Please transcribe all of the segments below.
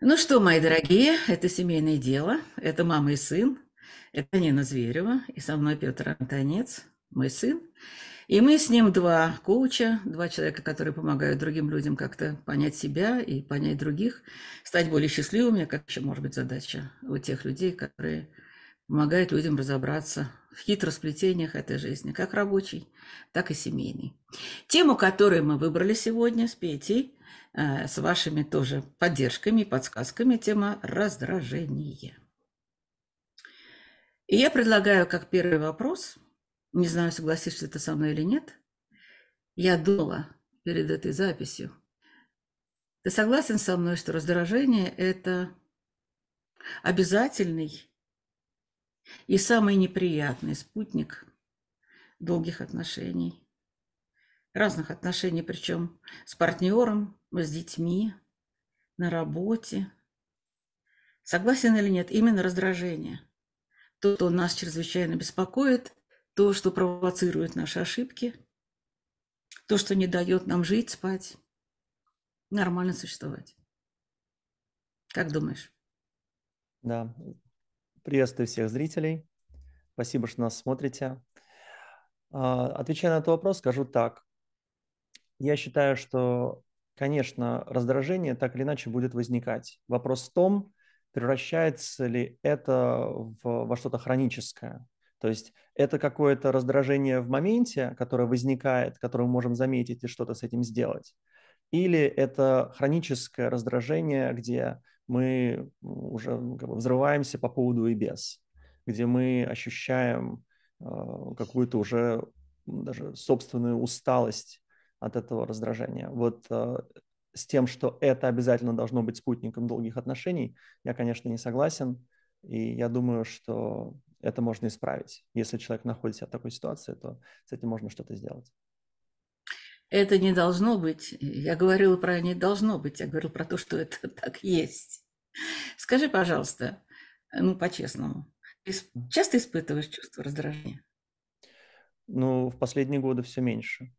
Ну что, мои дорогие, это «Семейное дело», это мама и сын, это Нина Зверева, и со мной Петр Антонец, мой сын. И мы с ним два коуча, два человека, которые помогают другим людям как-то понять себя и понять других, стать более счастливыми, как еще может быть задача у тех людей, которые помогают людям разобраться в хитросплетениях этой жизни, как рабочей, так и семейной. Тему, которую мы выбрали сегодня с Петей, с вашими тоже поддержками и подсказками, тема раздражение. И я предлагаю как первый вопрос, не знаю, согласишься ты со мной или нет, я думала перед этой записью, ты согласен со мной, что раздражение – это обязательный и самый неприятный спутник долгих отношений? Разных отношений, причем с партнером, с детьми, на работе. Согласен или нет, именно раздражение. То, что нас чрезвычайно беспокоит, то, что провоцирует наши ошибки, то, что не дает нам жить, спать, нормально существовать. Как думаешь? Да. Приветствую всех зрителей. Спасибо, что нас смотрите. Отвечая на этот вопрос, скажу так. Я считаю, что, конечно, раздражение так или иначе будет возникать. Вопрос в том, превращается ли это во что-то хроническое. То есть это какое-то раздражение в моменте, которое возникает, которое мы можем заметить и что-то с этим сделать. Или это хроническое раздражение, где мы уже взрываемся по поводу и без, где мы ощущаем какую-то уже даже собственную усталость от этого раздражения. Вот с тем, что это обязательно должно быть спутником долгих отношений, я, конечно, не согласен. И я думаю, что это можно исправить. Если человек находится в такой ситуации, то с этим можно что-то сделать. Это не должно быть. Я говорила про «не должно быть», я говорила про то, что это так есть. Скажи, пожалуйста, ну, по-честному, ты часто испытываешь чувство раздражения? Ну, в последние годы все меньше.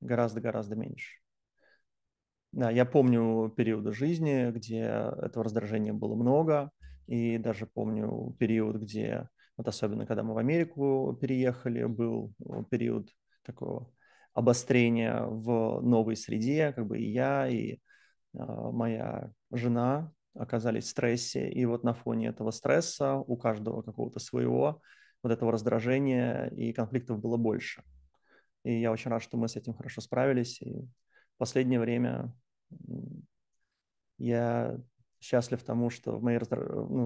Гораздо-гораздо меньше. Да, я помню периоды жизни, где этого раздражения было много, и даже помню период, где, вот особенно когда мы в Америку переехали, был период такого обострения в новой среде, как бы и я, и моя жена оказались в стрессе, и вот на фоне этого стресса у каждого какого-то своего вот этого раздражения и конфликтов было больше. И я очень рад, что мы с этим хорошо справились, и в последнее время я счастлив тому, что в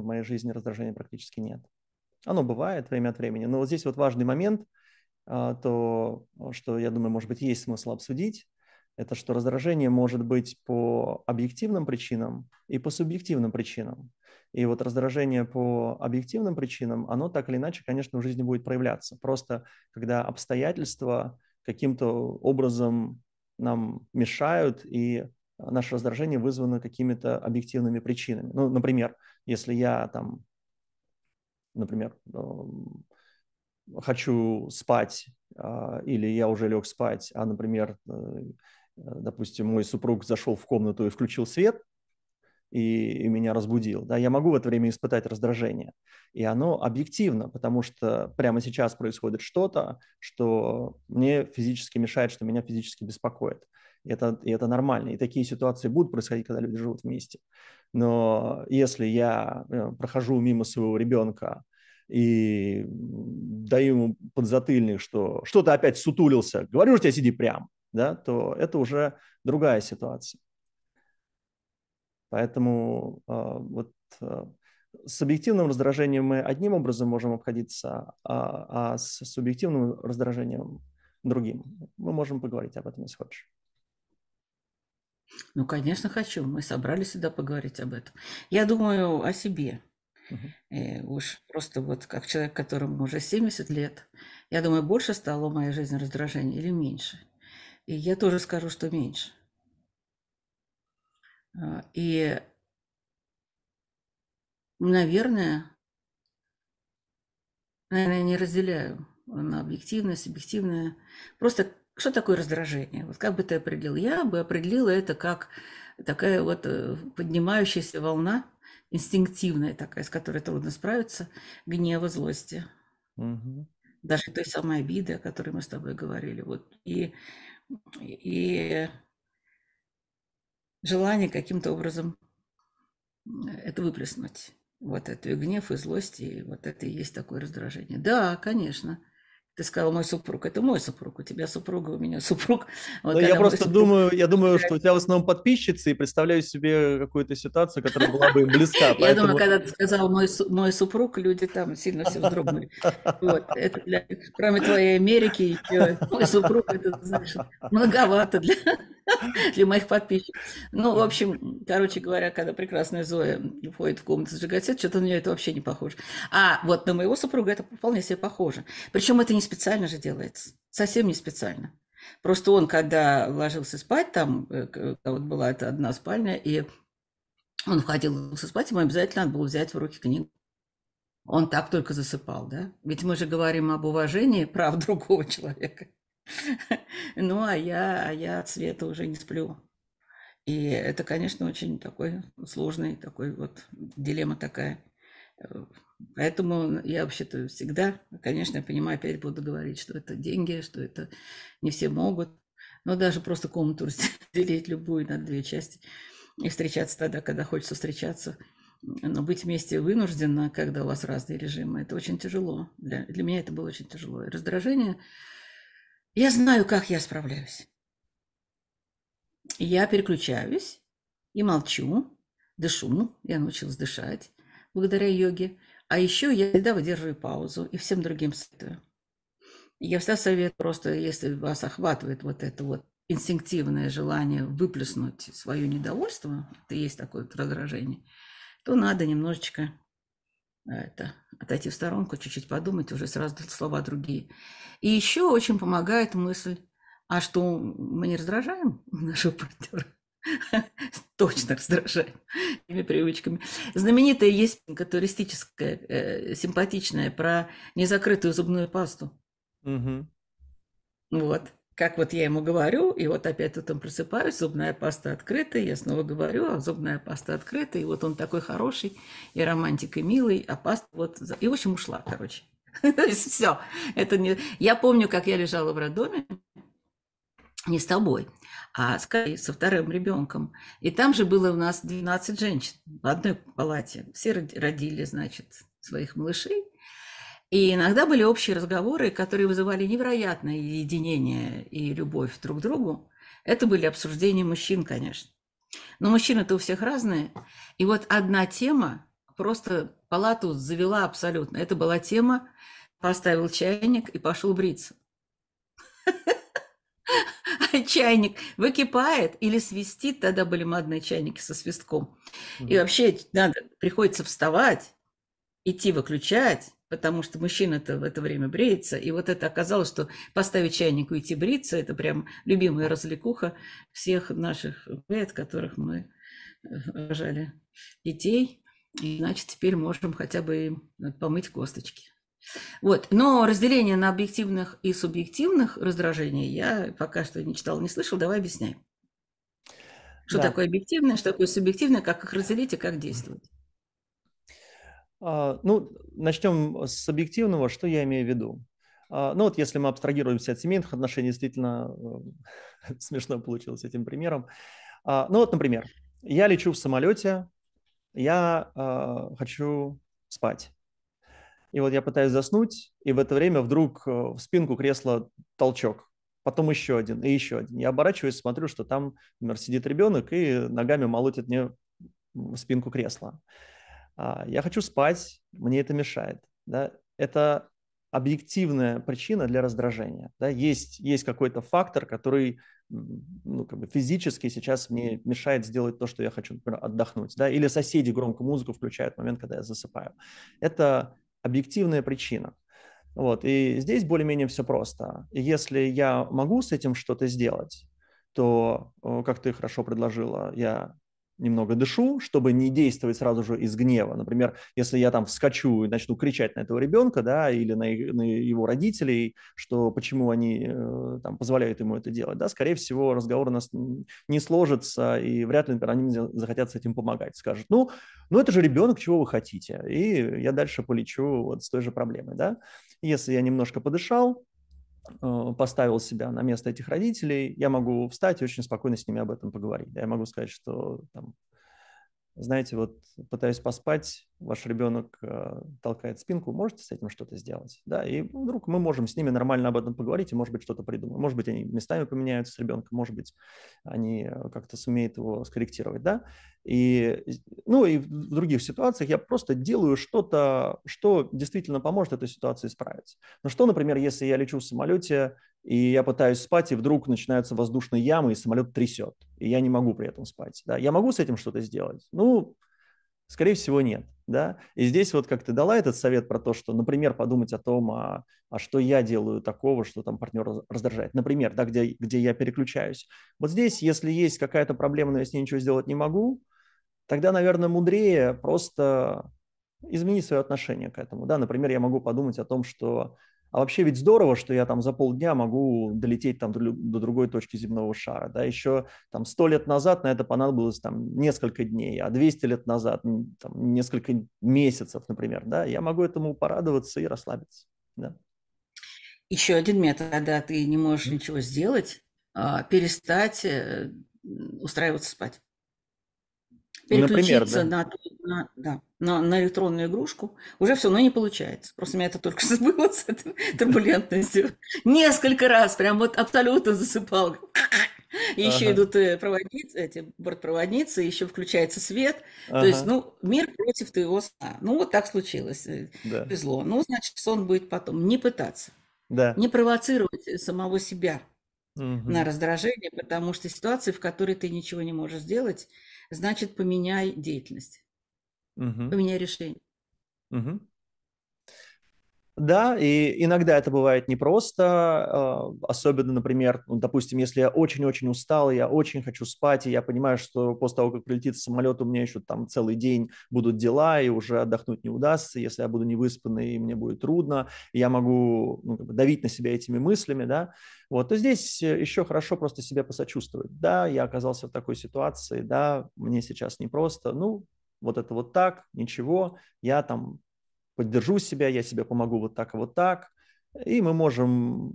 моей жизни раздражения практически нет. Оно бывает время от времени, но вот здесь вот важный момент, то, что, я думаю, может быть, есть смысл обсудить, это что раздражение может быть по объективным причинам и по субъективным причинам. И вот раздражение по объективным причинам, оно так или иначе, конечно, в жизни будет проявляться. Просто когда обстоятельства каким-то образом нам мешают, и наше раздражение вызвано какими-то объективными причинами. Ну, например, если я там, например, хочу спать, или я уже лег спать, а, например, допустим, мой супруг зашел в комнату и включил свет, и меня разбудил, да, я могу в это время испытать раздражение. И оно объективно, потому что прямо сейчас происходит что-то, что мне физически мешает, что меня физически беспокоит. И это нормально. И такие ситуации будут происходить, когда люди живут вместе. Но если я прохожу мимо своего ребенка, и даю ему подзатыльник, что что-то опять сутулился, говорю, что я сиди прям, да, то это уже другая ситуация. Поэтому с объективным раздражением мы одним образом можем обходиться, а с субъективным раздражением другим. Мы можем поговорить об этом, если хочешь. Ну, конечно, хочу. Мы собрались сюда поговорить об этом. Я думаю о себе. И уж просто вот как человек, которому уже 70 лет, я думаю, больше стало в моей жизни раздражение или меньше. И я тоже скажу, что меньше. И, наверное, не разделяю на объективное, субъективное. Просто что такое раздражение? Вот как бы ты определил? Я бы определила это как такая вот поднимающаяся волна, инстинктивная такая, с которой трудно справиться, гнева, злости. Угу. Даже той самой обиды, о которой мы с тобой говорили. Вот. И желание каким-то образом это выплеснуть. Вот это и гнев, и злость, и вот это и есть такое раздражение. Да, конечно. Ты сказал, мой супруг. Это мой супруг. У тебя супруга, у меня супруг. Вот но я просто думаю, что у тебя в основном подписчицы, и представляю себе какую-то ситуацию, которая была бы им близка. Поэтому... Я думаю, когда ты сказал мой супруг, люди там сильно все вздрогнули. Вот. Это кроме твоей Америки, мой супруг, это, знаешь, многовато для моих подписчиков. Ну, в общем, короче говоря, когда прекрасная Зоя входит в комнату сжигать свет, что-то на нее это вообще не похоже. А вот на моего супруга это вполне себе похоже. Причем это не специально же делается, совсем не специально. Просто он, когда ложился спать, там вот была эта одна спальня, и он входил спать, ему обязательно надо было взять в руки книгу. Он так только засыпал, да? Ведь мы же говорим об уважении прав другого человека. Ну, а я от света уже не сплю. И это, конечно, очень такой сложный, такой вот дилемма такая. Поэтому я вообще-то всегда, конечно, я понимаю, опять буду говорить, что это деньги, что это не все могут. Но даже просто комнату разделить любую на две части и встречаться тогда, когда хочется встречаться. Но быть вместе вынужденно, когда у вас разные режимы, это очень тяжело. Для меня это было очень тяжело. И раздражение... Я знаю, как я справляюсь. Я переключаюсь и молчу, дышу. Я научилась дышать благодаря йоге. А еще я всегда выдерживаю паузу и всем другим советую. Я всегда советую просто, если вас охватывает вот это вот инстинктивное желание выплеснуть свое недовольство, это есть такое вот раздражение, то надо немножечко... отойти в сторонку, чуть-чуть подумать, уже сразу слова другие. И еще очень помогает мысль, а что, мы не раздражаем нашего партнера? Точно раздражаем этими привычками. Знаменитая есть туристическая, симпатичная, про незакрытую зубную пасту. Угу. Вот. Как вот я ему говорю, и вот опять утром просыпаюсь, зубная паста открыта, я снова говорю, а зубная паста открыта, и вот он такой хороший, и романтик, и милый, а паста вот... И, в общем, ушла, короче. То есть всё. Я помню, как я лежала в роддоме, не с тобой, а со вторым ребенком. И там же было у нас 12 женщин в одной палате. Все родили, значит, своих малышей. И иногда были общие разговоры, которые вызывали невероятное единение и любовь друг к другу. Это были обсуждения мужчин, конечно. Но мужчины-то у всех разные. И вот одна тема просто палату завела абсолютно. Это была тема «Поставил чайник и пошел бриться». Чайник выкипает или свистит. Тогда были модные чайники со свистком. И вообще приходится вставать, идти выключать, потому что мужчина-то в это время бреется. И вот это оказалось, что поставить чайник и идти бриться – это прям любимая развлекуха всех наших лет, которых мы рожали детей. И, значит, теперь можем хотя бы помыть косточки. Вот. Но разделение на объективных и субъективных раздражений я пока что не читала, не слышала. Давай объясняй. Что такое объективное, что такое субъективное, как их разделить и как действовать. Ну, начнем с объективного, что я имею в виду. Ну, вот если мы абстрагируемся от семейных отношений, действительно смешно получилось этим примером. Ну, вот, например, я лечу в самолете, я хочу спать. И вот я пытаюсь заснуть, и в это время вдруг в спинку кресла толчок. Потом еще один и еще один. Я оборачиваюсь, смотрю, что там, например, сидит ребенок и ногами молотит мне в спинку кресла. Я хочу спать, мне это мешает. Да? Это объективная причина для раздражения. Да? Есть какой-то фактор, который физически сейчас мне мешает сделать то, что я хочу, например, отдохнуть. Да? Или соседи громко музыку включают в момент, когда я засыпаю. Это объективная причина. Вот. И здесь более-менее все просто. И если я могу с этим что-то сделать, то, как ты хорошо предложила, я немного дышу, чтобы не действовать сразу же из гнева. Например, если я там вскочу и начну кричать на этого ребенка, да, или на его родителей, что почему они там позволяют ему это делать, да, скорее всего, разговор у нас не сложится, и вряд ли, например, они захотят с этим помогать. Скажут, ну это же ребенок, чего вы хотите? И я дальше полечу вот с той же проблемой, да. Если я немножко подышал, поставил себя на место этих родителей, я могу встать и очень спокойно с ними об этом поговорить. Я могу сказать, что, там, знаете, вот пытаюсь поспать, ваш ребенок толкает спинку, можете с этим что-то сделать? Да? И вдруг мы можем с ними нормально об этом поговорить и, может быть, что-то придумаем. Может быть, они местами поменяются с ребенком, может быть, они как-то сумеют его скорректировать. Да? И в других ситуациях я просто делаю что-то, что действительно поможет этой ситуации справиться. Но что, например, если я лечу в самолете, и я пытаюсь спать, и вдруг начинаются воздушные ямы, и самолет трясет, и я не могу при этом спать. Да? Я могу с этим что-то сделать? Скорее всего, нет. Да? И здесь вот как ты дала этот совет про то, что, например, подумать о том, а что я делаю такого, что там партнер раздражает. Например, да, где я переключаюсь. Вот здесь, если есть какая-то проблема, но я с ней ничего сделать не могу, тогда, наверное, мудрее просто изменить свое отношение к этому. Да? Например, я могу подумать о том, что а вообще ведь здорово, что я там за полдня могу долететь там до другой точки земного шара. Да? Еще там 100 лет назад на это понадобилось там несколько дней, а 200 лет назад там, несколько месяцев, например. Да? Я могу этому порадоваться и расслабиться. Да? Еще один метод, когда ты не можешь ничего сделать, перестать устраиваться спать. Переключиться, например, да? на электронную игрушку, уже все равно не получается. Просто у меня это только что было с этой турбулентностью. Несколько раз прям вот абсолютно засыпал. И еще идут проводницы, эти бортпроводницы, еще включается свет. То есть, мир против твоего сна. Вот так случилось. Повезло. Значит, сон будет потом. Не пытаться. Да. Не провоцировать самого себя на раздражение, потому что ситуация, в которой ты ничего не можешь сделать, значит, поменяй деятельность, поменяй решение. Да, и иногда это бывает непросто, особенно, например, допустим, если я очень-очень устал, я очень хочу спать, и я понимаю, что после того, как прилетит самолет, у меня еще там целый день будут дела, и уже отдохнуть не удастся, если я буду невыспанный, мне будет трудно, и я могу давить на себя этими мыслями, да, вот, то здесь еще хорошо просто себя посочувствовать, да, я оказался в такой ситуации, да, мне сейчас непросто, вот это вот так, ничего, я там поддержу себя, я себе помогу вот так, и мы можем,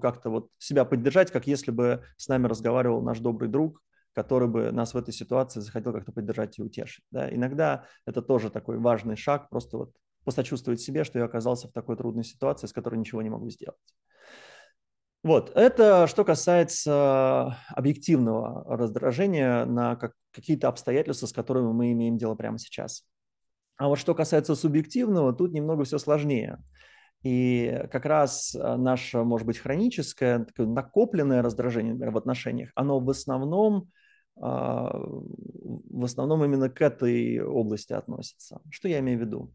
как-то вот себя поддержать, как если бы с нами разговаривал наш добрый друг, который бы нас в этой ситуации захотел как-то поддержать и утешить, да. Иногда это тоже такой важный шаг, просто вот посочувствовать себе, что я оказался в такой трудной ситуации, с которой ничего не могу сделать. Вот, это что касается объективного раздражения на какие-то обстоятельства, с которыми мы имеем дело прямо сейчас. А вот что касается субъективного, тут немного все сложнее. И как раз наше, может быть, хроническое, накопленное раздражение, например, в отношениях, оно в основном именно к этой области относится. Что я имею в виду?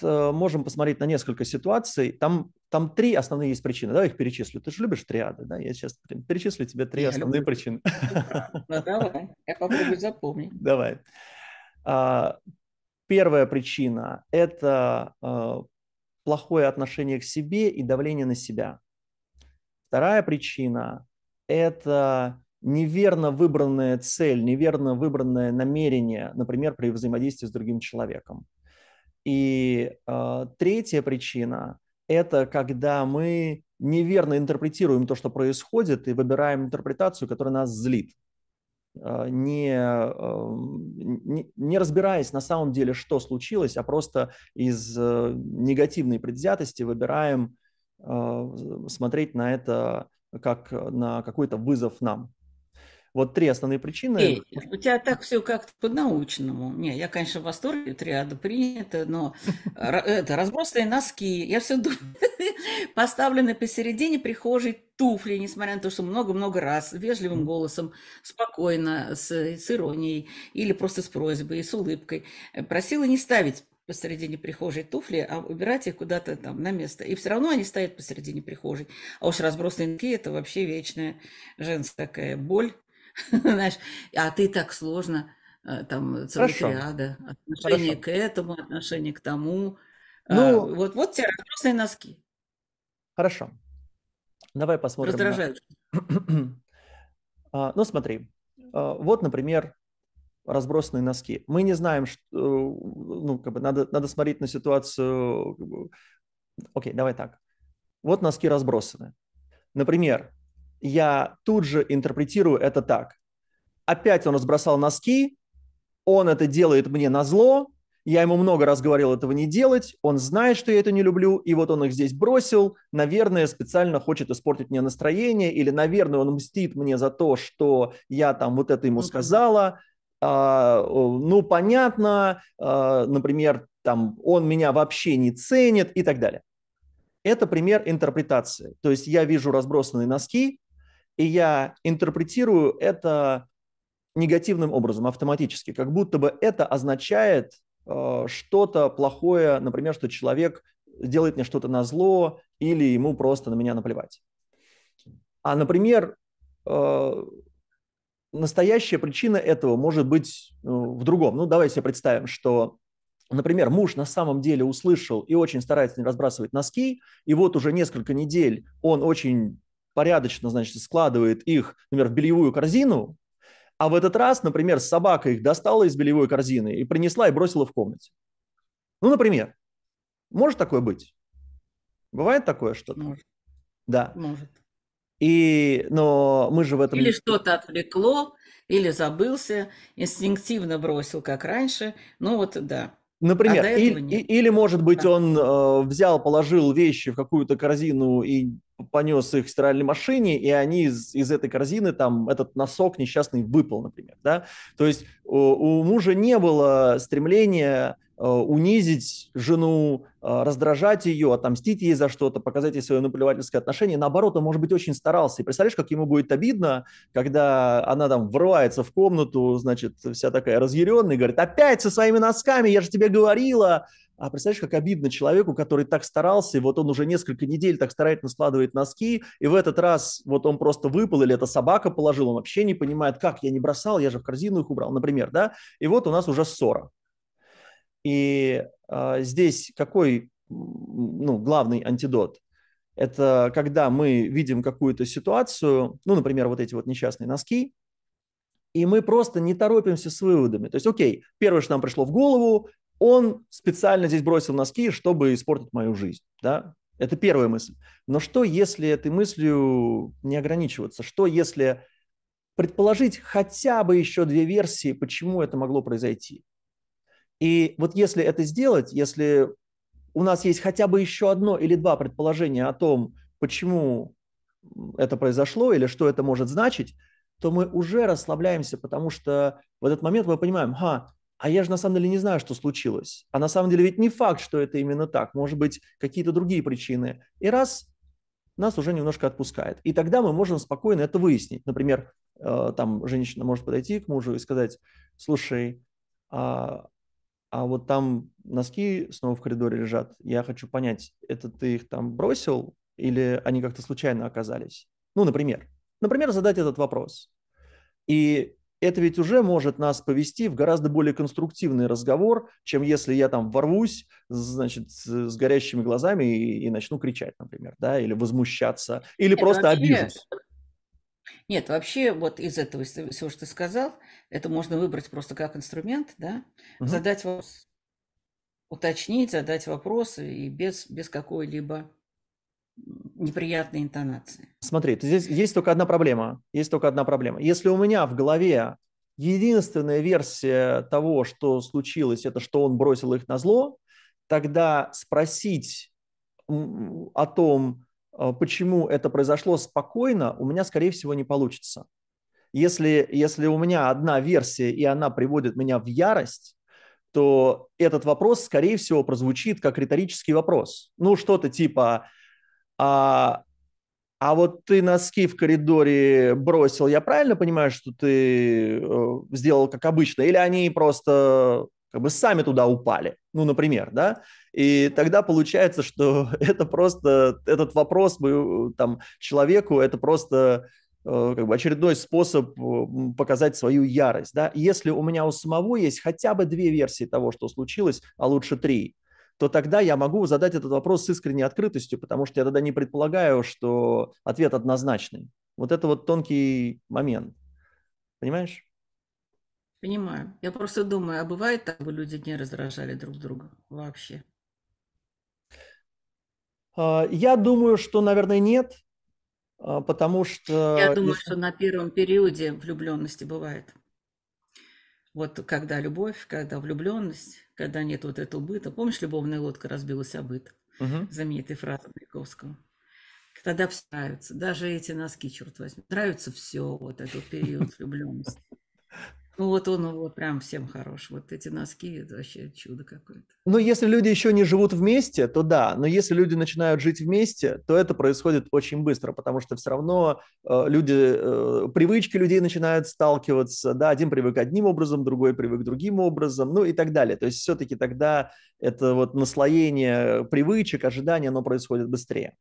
Можем посмотреть на несколько ситуаций. Там три основные есть причины. Давай их перечислю. Ты же любишь триады, да? Я сейчас перечислю тебе три основные причины. Давай, я попробую запомнить. Давай. Первая причина – это плохое отношение к себе и давление на себя. Вторая причина – это неверно выбранная цель, неверно выбранное намерение, например, при взаимодействии с другим человеком. И третья причина – это когда мы неверно интерпретируем то, что происходит, и выбираем интерпретацию, которая нас злит. Не разбираясь на самом деле, что случилось, а просто из негативной предвзятости выбираем смотреть на это как на какой-то вызов нам. Вот три основные причины. У тебя так все как-то по-научному. Не, я, конечно, в восторге, триада принята, но это разбросанные носки. Я все думаю, поставлены посередине прихожей туфли, несмотря на то, что много-много раз, вежливым голосом, спокойно, с иронией или просто с просьбой, с улыбкой. Просила не ставить посередине прихожей туфли, а убирать их куда-то там на место. И все равно они стоят посередине прихожей. А уж разбросанные носки – это вообще вечная женская боль. знаешь, а ты так сложно, там целая триада, отношение к этому, отношение к тому. Ну, вот те разбросные носки. Хорошо. Давай посмотрим. Раздражают. Ну, смотри. Вот, например, разбросанные носки. Мы не знаем, что, ну, как бы надо смотреть на ситуацию. Окей, давай так. Вот носки разбросаны. Например, я тут же интерпретирую это так. Опять он разбросал носки, он это делает мне назло, я ему много раз говорил этого не делать, он знает, что я это не люблю, и вот он их здесь бросил, наверное, специально хочет испортить мне настроение, или, наверное, он мстит мне за то, что я там вот это ему сказала. Ну, понятно, например, там, он меня вообще не ценит и так далее. Это пример интерпретации. То есть я вижу разбросанные носки, и я интерпретирую это негативным образом, автоматически, как будто бы это означает что-то плохое, например, что человек делает мне что-то назло или ему просто на меня наплевать. А, например, настоящая причина этого может быть в другом. Ну, давай себе представим, что, например, муж на самом деле услышал и очень старается не разбрасывать носки, и вот уже несколько недель он очень порядочно, значит, складывает их, например, в бельевую корзину, а в этот раз, например, собака их достала из бельевой корзины и принесла и бросила в комнате. Ну, например, может такое быть? Бывает такое что-то? Может. Да. Может. Но мы же в этом... Или что-то отвлекло, или забылся, инстинктивно бросил, как раньше. Ну, вот, да. Например, а или, может быть, он взял, положил вещи в какую-то корзину и понес их в стиральной машине, и они из этой корзины, там, этот носок несчастный выпал, например, да? То есть у мужа не было стремления унизить жену, раздражать ее, отомстить ей за что-то, показать ей свое наплевательское отношение. Наоборот, он, может быть, очень старался. И представляешь, как ему будет обидно, когда она там врывается в комнату, значит, вся такая разъяренная, говорит, опять со своими носками, я же тебе говорила. А представляешь, как обидно человеку, который так старался, и вот он уже несколько недель так старательно складывает носки, и в этот раз вот он просто выпал, или эта собака положила, он вообще не понимает, как, я не бросал, я же в корзину их убрал, например, да? И вот у нас уже ссора. И здесь какой, ну, главный антидот? Это когда мы видим какую-то ситуацию, ну, например, вот эти вот несчастные носки, и мы просто не торопимся с выводами. То есть, окей, первое, что нам пришло в голову, он специально здесь бросил носки, чтобы испортить мою жизнь, да? Это первая мысль. Но что, если этой мыслью не ограничиваться? Что, если предположить хотя бы еще две версии, почему это могло произойти? И вот если это сделать, если у нас есть хотя бы еще одно или два предположения о том, почему это произошло или что это может значить, то мы уже расслабляемся, потому что в этот момент мы понимаем, а я же на самом деле не знаю, что случилось. А на самом деле ведь не факт, что это именно так. Может быть, какие-то другие причины. И раз, нас уже немножко отпускает. И тогда мы можем спокойно это выяснить. Например, там женщина может подойти к мужу и сказать, слушай, а вот там носки снова в коридоре лежат. Я хочу понять, это ты их там бросил или они как-то случайно оказались? Ну, например. Например, задать этот вопрос. И это ведь уже может нас повести в гораздо более конструктивный разговор, чем если я там ворвусь, значит, с горящими глазами и начну кричать, например, да, или возмущаться, или просто обижусь. Нет, вообще вот из этого, всего, что ты сказал, это можно выбрать просто как инструмент, да, задать вопрос, уточнить, задать вопрос и без какой-либо неприятной интонации. Смотри, здесь есть только одна проблема. Есть только одна проблема. Если у меня в голове единственная версия того, что случилось, это что он бросил их назло, тогда спросить о том, почему это произошло, спокойно, у меня, скорее всего, не получится. Если у меня одна версия, и она приводит меня в ярость, то этот вопрос, скорее всего, прозвучит как риторический вопрос. Ну, что-то типа... А вот ты носки в коридоре бросил, я правильно понимаю, что ты сделал как обычно? Или они просто как бы сами туда упали? Ну, например, да? И тогда получается, что это просто, этот вопрос человеку, это просто как бы очередной способ показать свою ярость. Да? Если у меня у самого есть хотя бы 2 версии того, что случилось, а лучше 3, то тогда я могу задать этот вопрос с искренней открытостью, потому что я тогда не предполагаю, что ответ однозначный. Вот это вот тонкий момент. Понимаешь? Понимаю. Я просто думаю, а бывает так, чтобы люди не раздражали друг друга вообще? Я думаю, что, наверное, нет. Потому что... Я думаю, что на первом периоде влюбленности бывает. Вот когда любовь, когда влюбленность, когда нет вот этого быта. Помнишь, любовная лодка разбилась о быт? Угу. Знаменитая фраза Маяковского. Тогда все нравится. Даже эти носки, черт возьми. Нравится все, вот этот период влюбленности. Ну вот он вот прям всем хорош. Вот эти носки, это вообще чудо какое-то. Ну если люди еще не живут вместе, то да. Но если люди начинают жить вместе, то это происходит очень быстро, потому что все равно привычки людей начинают сталкиваться. Да, один привык одним образом, другой привык другим образом, ну и так далее. То есть все-таки тогда это вот наслоение привычек, ожидания, оно происходит быстрее.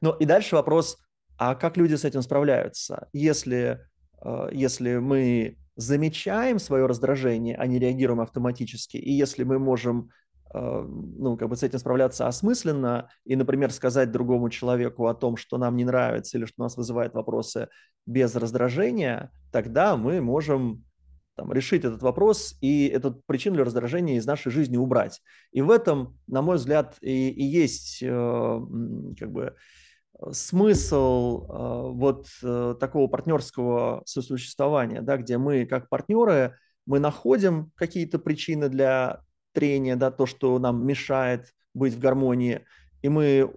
Ну и дальше вопрос, а как люди с этим справляются? Если мы замечаем свое раздражение, а не реагируем автоматически, и если мы можем ну, как бы с этим справляться осмысленно и, например, сказать другому человеку о том, что нам не нравится или что нас вызывает вопросы без раздражения, тогда мы можем там, решить этот вопрос и эту причину для раздражения из нашей жизни убрать. И в этом, на мой взгляд, и есть как бы... смысл вот такого партнерского сосуществования, да, где мы как партнеры, мы находим какие-то причины для трения, да, то, что нам мешает быть в гармонии, и мы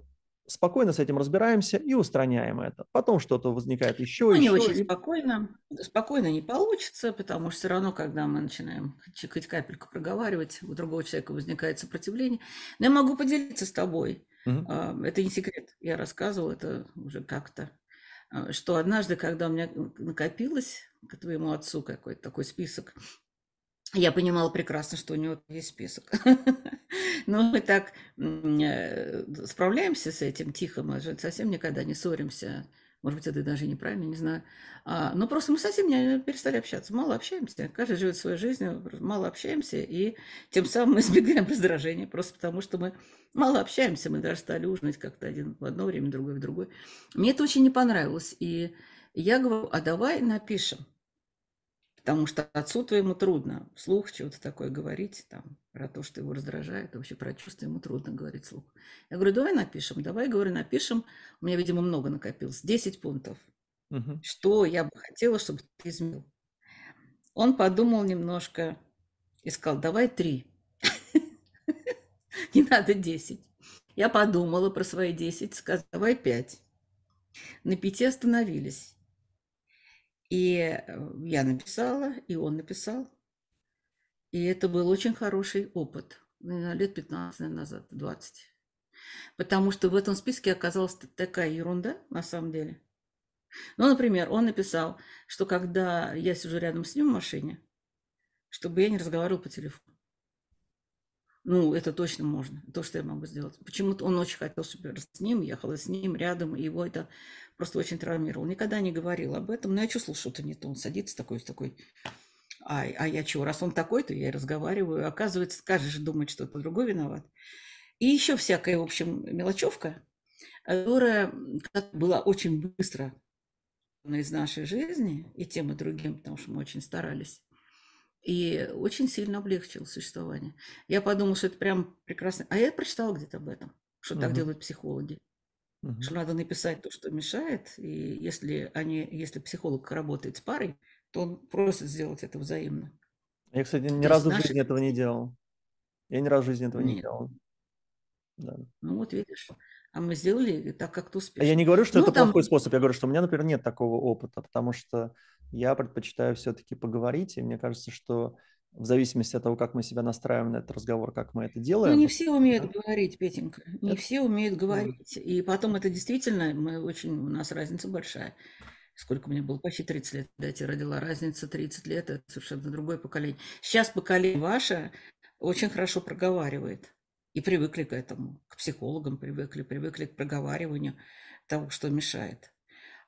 спокойно с этим разбираемся и устраняем это. Потом что-то возникает еще, ну, еще. Не очень спокойно. Спокойно не получится, потому что все равно, когда мы начинаем хоть капельку проговаривать, у другого человека возникает сопротивление. Но я могу поделиться с тобой. Угу. Это не секрет, я рассказывала это уже как-то, что однажды, когда у меня накопилось к твоему отцу какой-то такой список, я понимала прекрасно, что у него есть список. Но мы так справляемся с этим тихо, мы же совсем никогда не ссоримся, может быть, это даже неправильно, не знаю. Но просто мы совсем не перестали общаться, мало общаемся. Каждый живет своей жизнью, мало общаемся, и тем самым мы избегаем раздражения, просто потому что мы мало общаемся, мы даже стали ужинать как-то один в одно время, другой в другое. Мне это очень не понравилось, и я говорю, а давай напишем, потому что отцу твоему трудно вслух чего-то такое говорить, там, про то, что его раздражает, вообще про чувства ему трудно говорить вслух. Я говорю, давай напишем. У меня, видимо, много накопилось, 10 пунктов, что я бы хотела, чтобы ты изменил. Он подумал немножко и сказал, давай 3. Не надо 10. Я подумала про свои 10, сказала, давай 5. На 5 остановились. И я написала, и он написал. И это был очень хороший опыт. Лет 15 назад, 20. Потому что в этом списке оказалась такая ерунда, на самом деле. Ну, например, он написал, что когда я сижу рядом с ним в машине, чтобы я не разговаривала по телефону. Ну, это точно можно, то, что я могу сделать. Почему-то он очень хотел, чтобы я с ним ехала, с ним рядом, и его это просто очень травмировало. Никогда не говорил об этом, но я чувствовала, что-то не то. Он садится такой, а я чего? Раз он такой, то я и разговариваю. Оказывается, каждый же думает, что это другой виноват. И еще всякая, в общем, мелочевка, которая была очень быстро из нашей жизни, и тем, и другим, потому что мы очень старались. И очень сильно облегчило существование. Я подумала, что это прям прекрасно. А я прочитала где-то об этом, что так делают психологи. Что надо написать то, что мешает. И если психолог работает с парой, то он просит сделать это взаимно. Я, кстати, ни разу в жизни этого не делал. Да. Ну вот видишь. А мы сделали так, как ты успешно. Я не говорю, что это плохой способ. Я говорю, что у меня, например, нет такого опыта, потому что я предпочитаю все-таки поговорить, и мне кажется, что в зависимости от того, как мы себя настраиваем на этот разговор, как мы это делаем... Ну, не все умеют говорить, Петенька. Не все умеют говорить. И потом это действительно, у нас разница большая. Сколько мне было? Почти 30 лет, когда я тебя родила. Разница 30 лет – это совершенно другое поколение. Сейчас поколение ваше очень хорошо проговаривает. И привыкли к этому. К психологам привыкли к проговариванию того, что мешает.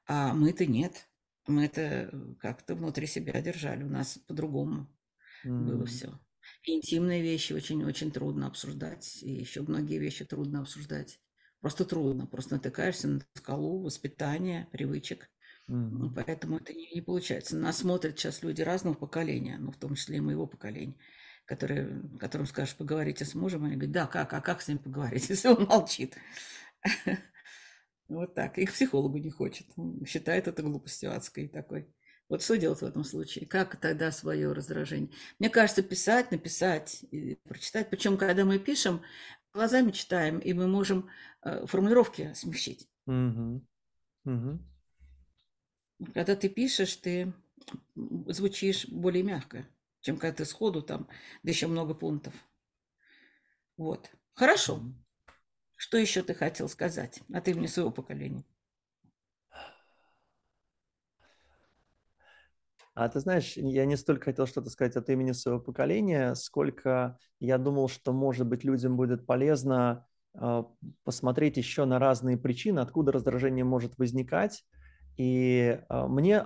А мы-то нет. Мы это как-то внутри себя держали. У нас по-другому было все. Интимные вещи очень-очень трудно обсуждать. И еще многие вещи трудно обсуждать. Просто трудно. Просто натыкаешься на скалу воспитания, привычек. Поэтому это не получается. Нас смотрят сейчас люди разного поколения, ну, в том числе и моего поколения, которым скажешь, поговорите с мужем, они говорят, да, как? А как с ним поговорить, если он молчит? Вот так. И к психологу не хочет. Считает это глупостью адской такой. Вот что делать в этом случае? Как тогда свое раздражение? Мне кажется, писать, написать, прочитать. Причем, когда мы пишем, глазами читаем, и мы можем формулировки смягчить. Когда ты пишешь, ты звучишь более мягко, чем когда ты сходу там, да еще много пунктов. Вот. Хорошо. Что еще ты хотел сказать от имени своего поколения? А ты знаешь, я не столько хотел что-то сказать от имени своего поколения, сколько я думал, что, может быть, людям будет полезно посмотреть еще на разные причины, откуда раздражение может возникать. И мне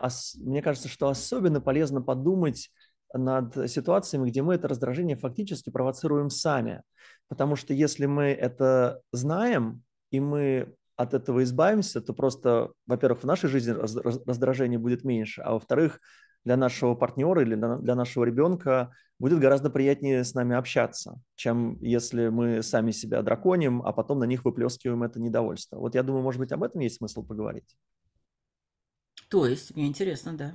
кажется, что особенно полезно подумать над ситуациями, где мы это раздражение фактически провоцируем сами. Потому что если мы это знаем, и мы от этого избавимся, то просто, во-первых, в нашей жизни раздражение будет меньше, а во-вторых, для нашего партнера или для нашего ребенка будет гораздо приятнее с нами общаться, чем если мы сами себя драконим, а потом на них выплескиваем это недовольство. Вот я думаю, может быть, об этом есть смысл поговорить. То есть, мне интересно, да.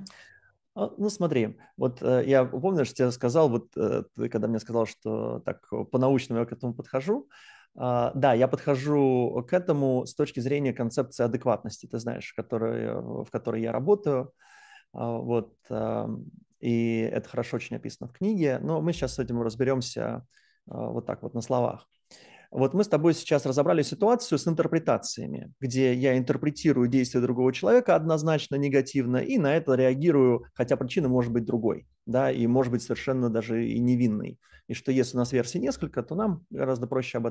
Ну, смотри, вот я помню, что я сказал, вот ты когда мне сказал, что так по-научному я к этому подхожу, да, я подхожу к этому с точки зрения концепции адекватности, ты знаешь, в которой я работаю, вот, и это хорошо очень описано в книге, но мы сейчас с этим разберемся вот так вот на словах. Вот мы с тобой сейчас разобрали ситуацию с интерпретациями, где я интерпретирую действия другого человека однозначно негативно и на это реагирую, хотя причина может быть другой, да, и может быть совершенно даже и невинной. И что если у нас версий несколько, то нам гораздо проще с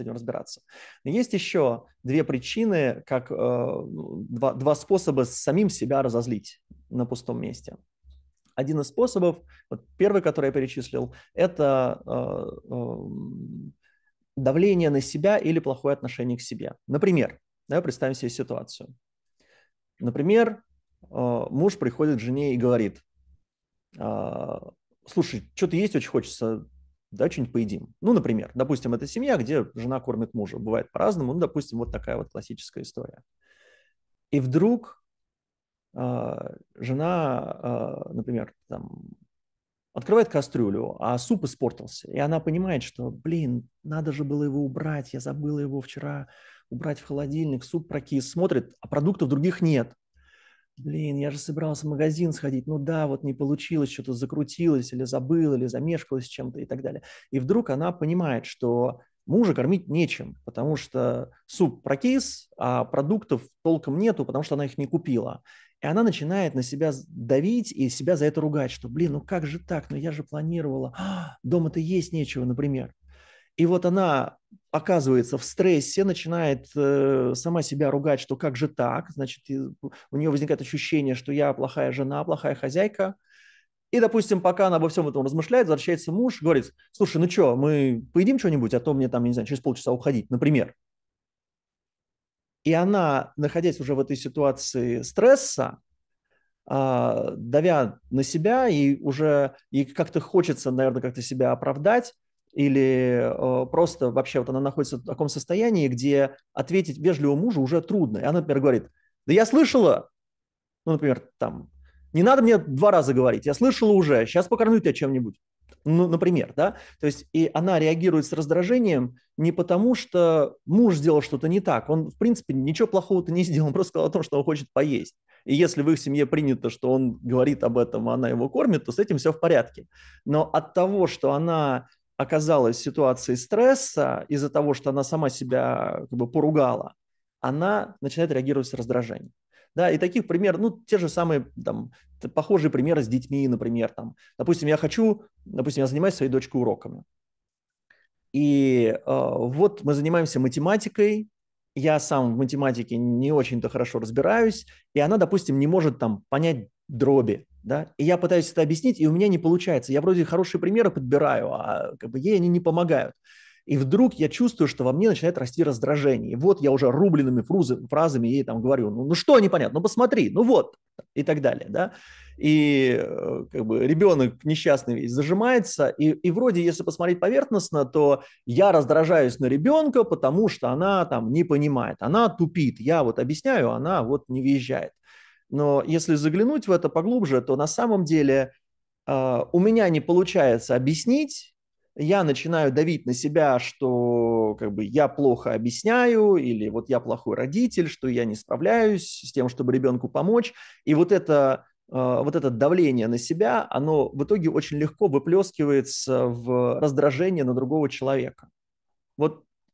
этим разбираться. Но есть еще две причины, как два способа самим себя разозлить на пустом месте. Один из способов, вот первый, который я перечислил, это... давление на себя или плохое отношение к себе. Например, да, представим себе ситуацию. Например, муж приходит к жене и говорит, слушай, что-то есть очень хочется, да, что-нибудь поедим. Ну, например, допустим, это семья, где жена кормит мужа. Бывает по-разному, ну, допустим, вот такая вот классическая история. И вдруг жена, например, там, открывает кастрюлю, а суп испортился. И она понимает, что, блин, надо же было его убрать. Я забыла его вчера убрать в холодильник. Суп прокис. Смотрит, а продуктов других нет. Блин, я же собирался в магазин сходить. Ну да, вот не получилось, что-то закрутилось или забыл, или замешкалось чем-то и так далее. И вдруг она понимает, что мужа кормить нечем, потому что суп прокис, а продуктов толком нету, потому что она их не купила. И она начинает на себя давить и себя за это ругать, что, блин, ну как же так, ну я же планировала, дома-то есть нечего, например. И вот она оказывается в стрессе, начинает сама себя ругать, что как же так, значит, у нее возникает ощущение, что я плохая жена, плохая хозяйка. И, допустим, пока она обо всем этом размышляет, возвращается муж, говорит, слушай, ну что, мы поедим что-нибудь, а то мне там, я не знаю, через полчаса уходить, например. И она, находясь уже в этой ситуации стресса, давя на себя, и уже ей как-то хочется, наверное, как-то себя оправдать, или просто вообще вот она находится в таком состоянии, где ответить вежливо мужу уже трудно. И она, например, говорит, да я слышала, ну, например, там, не надо мне два раза говорить, я слышала уже, сейчас покормлю тебя чем-нибудь. Ну, например, да, то есть и она реагирует с раздражением не потому, что муж сделал что-то не так, он, в принципе, ничего плохого-то не сделал, он просто сказал о том, что он хочет поесть. И если в их семье принято, что он говорит об этом, а она его кормит, то с этим все в порядке. Но от того, что она оказалась в ситуации стресса, из-за того, что она сама себя как бы поругала, она начинает реагировать с раздражением. Да, и таких примеров, ну, те же самые, там, похожие примеры с детьми, например, там, я занимаюсь своей дочкой уроками. И вот мы занимаемся математикой, я сам в математике не очень-то хорошо разбираюсь, и она, допустим, не может там понять дроби, да, и я пытаюсь это объяснить, и у меня не получается. Я вроде хорошие примеры подбираю, а как бы ей они не помогают. И вдруг я чувствую, что во мне начинает расти раздражение. И вот я уже рубленными фразами ей там говорю, ну что непонятно, ну посмотри, ну вот, и так далее, да. И как бы ребенок несчастный весь зажимается, и вроде, если посмотреть поверхностно, то я раздражаюсь на ребенка, потому что она там не понимает, она тупит, я вот объясняю, она вот не въезжает. Но если заглянуть в это поглубже, то на самом деле у меня не получается объяснить, я начинаю давить на себя, что как бы я плохо объясняю, или вот я плохой родитель, что я не справляюсь с тем, чтобы ребенку помочь. И вот это давление на себя, оно в итоге очень легко выплескивается в раздражение на другого человека.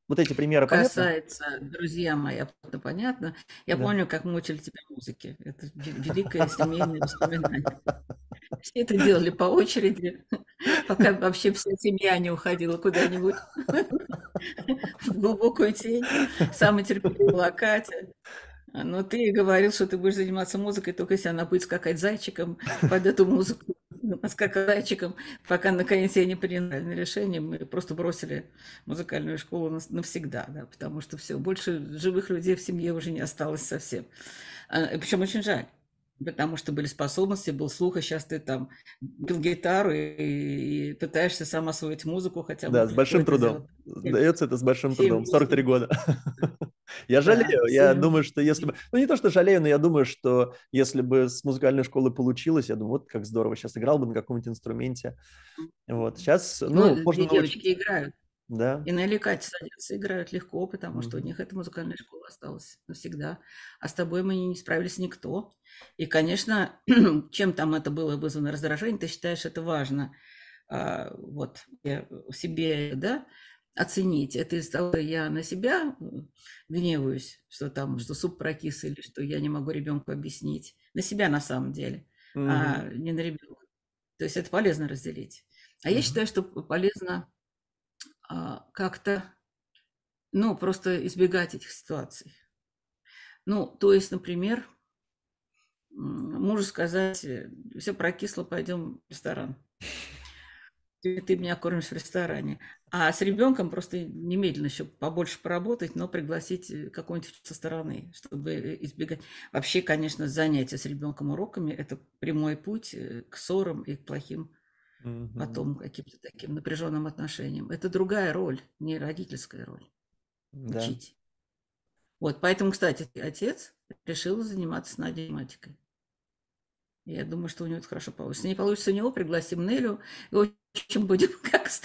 Вот эти примеры касается, понятно? Друзья мои, это понятно. Я помню, как мы учили тебя музыке. Это великое семейное воспоминание. Все это делали по очереди, пока вообще вся семья не уходила куда-нибудь в глубокую тень. Самая терпеливая была Катя. Но ты говорил, что ты будешь заниматься музыкой, только если она будет скакать зайчиком под эту музыку. Скакать зайчиком, пока наконец я не приняла решение. Мы просто бросили музыкальную школу навсегда, да, потому что все, больше живых людей в семье уже не осталось совсем. Причем очень жаль. Потому что были способности, был слух, а сейчас ты там бил гитару и пытаешься сам освоить музыку хотя бы. Да, с большим трудом. Дается это с большим трудом. 43 года. Я жалею. Я думаю, что если бы... Ну, не то, что жалею, но я думаю, что если бы с музыкальной школы получилось, я думаю, вот как здорово, сейчас играл бы на каком-нибудь инструменте. Вот, сейчас... Ну, девочки играют. Да. И на Катя садятся, играют легко, потому что у них эта музыкальная школа осталась навсегда. А с тобой мы не справились никто. И, конечно, чем там это было вызвано раздражение, ты считаешь это важно. Вот, я в себе, да, оценить. Это из-за того, что я на себя гневаюсь, что там, что суп прокис, или что я не могу ребенку объяснить. На себя на самом деле, а не на ребенка. То есть это полезно разделить. А я считаю, что полезно как-то, ну, просто избегать этих ситуаций. Ну, то есть, например, мужу сказать, все прокисло, пойдем в ресторан. Ты меня кормишь в ресторане. А с ребенком просто немедленно еще побольше поработать, но пригласить какого-нибудь со стороны, чтобы избегать. Вообще, конечно, занятия с ребенком уроками – это прямой путь к ссорам и к плохим потом каким-то таким напряженным отношениям. Это другая роль, не родительская роль. Да. Учить. Вот, поэтому, кстати, отец решил заниматься математикой. Я думаю, что у него это хорошо получится. Не получится у него, пригласим Нелю, и очень будем как с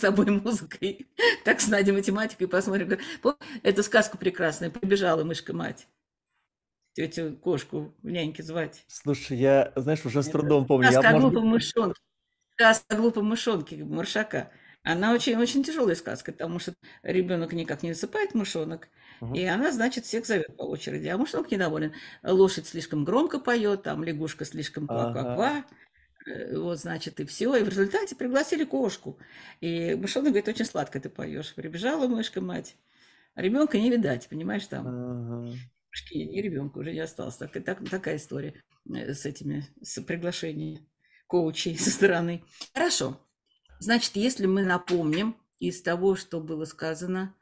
тобой музыкой, так с Надей математикой, посмотрим. Эту сказку прекрасную «Прибежала мышка-мать». Тетю кошку в няньке звать. Слушай, я, знаешь, уже с трудом помню. Сказка о глупом мышонке. Сказка о глупом мышонке Маршака. Она очень-очень тяжелая сказка, потому что ребенок никак не засыпает, мышонок, и она, значит, всех зовет по очереди. А мышонок недоволен. Лошадь слишком громко поет, там лягушка слишком ква-ква-ква. Вот, значит, и все. И в результате пригласили кошку. И мышонок говорит, очень сладко ты поешь. Прибежала мышка-мать. Ребенка не видать, понимаешь, там. И ребенка уже не осталось. Такая история с приглашением коучей со стороны. Хорошо. Значит, если мы напомним из того, что было сказано,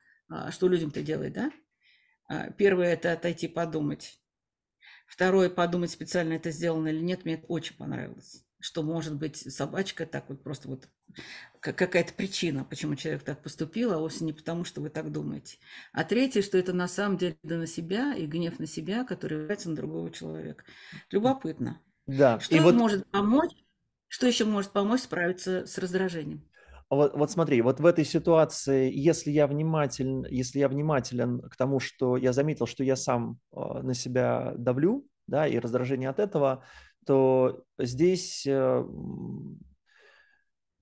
что людям-то делать, да? Первое – это отойти подумать. Второе – подумать, специально это сделано или нет. Мне это очень понравилось. Что, может быть, собачка так вот просто вот... Какая-то причина, почему человек так поступил, а вовсе не потому, что вы так думаете. А третье, что это на самом деле да на себя и гнев на себя, который является на другого человека. Любопытно. Да. Что вот... может помочь? Что еще может помочь справиться с раздражением? Вот смотри, вот в этой ситуации, если я внимателен к тому, что я заметил, что я сам на себя давлю, да, и раздражение от этого, то здесь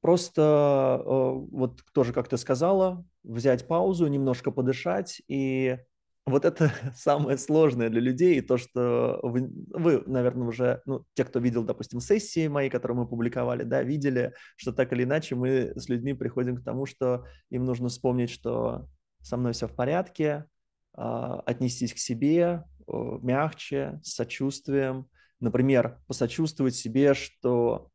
просто, вот тоже, как ты сказала, взять паузу, немножко подышать. И вот это самое сложное для людей, то, что вы наверное, уже, ну, те, кто видел, допустим, сессии мои, которые мы публиковали, да, видели, что так или иначе мы с людьми приходим к тому, что им нужно вспомнить, что со мной все в порядке, отнестись к себе мягче, с сочувствием. Например, посочувствовать себе, что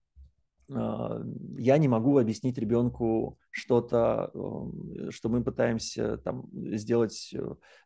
я не могу объяснить ребенку что-то, что мы пытаемся там сделать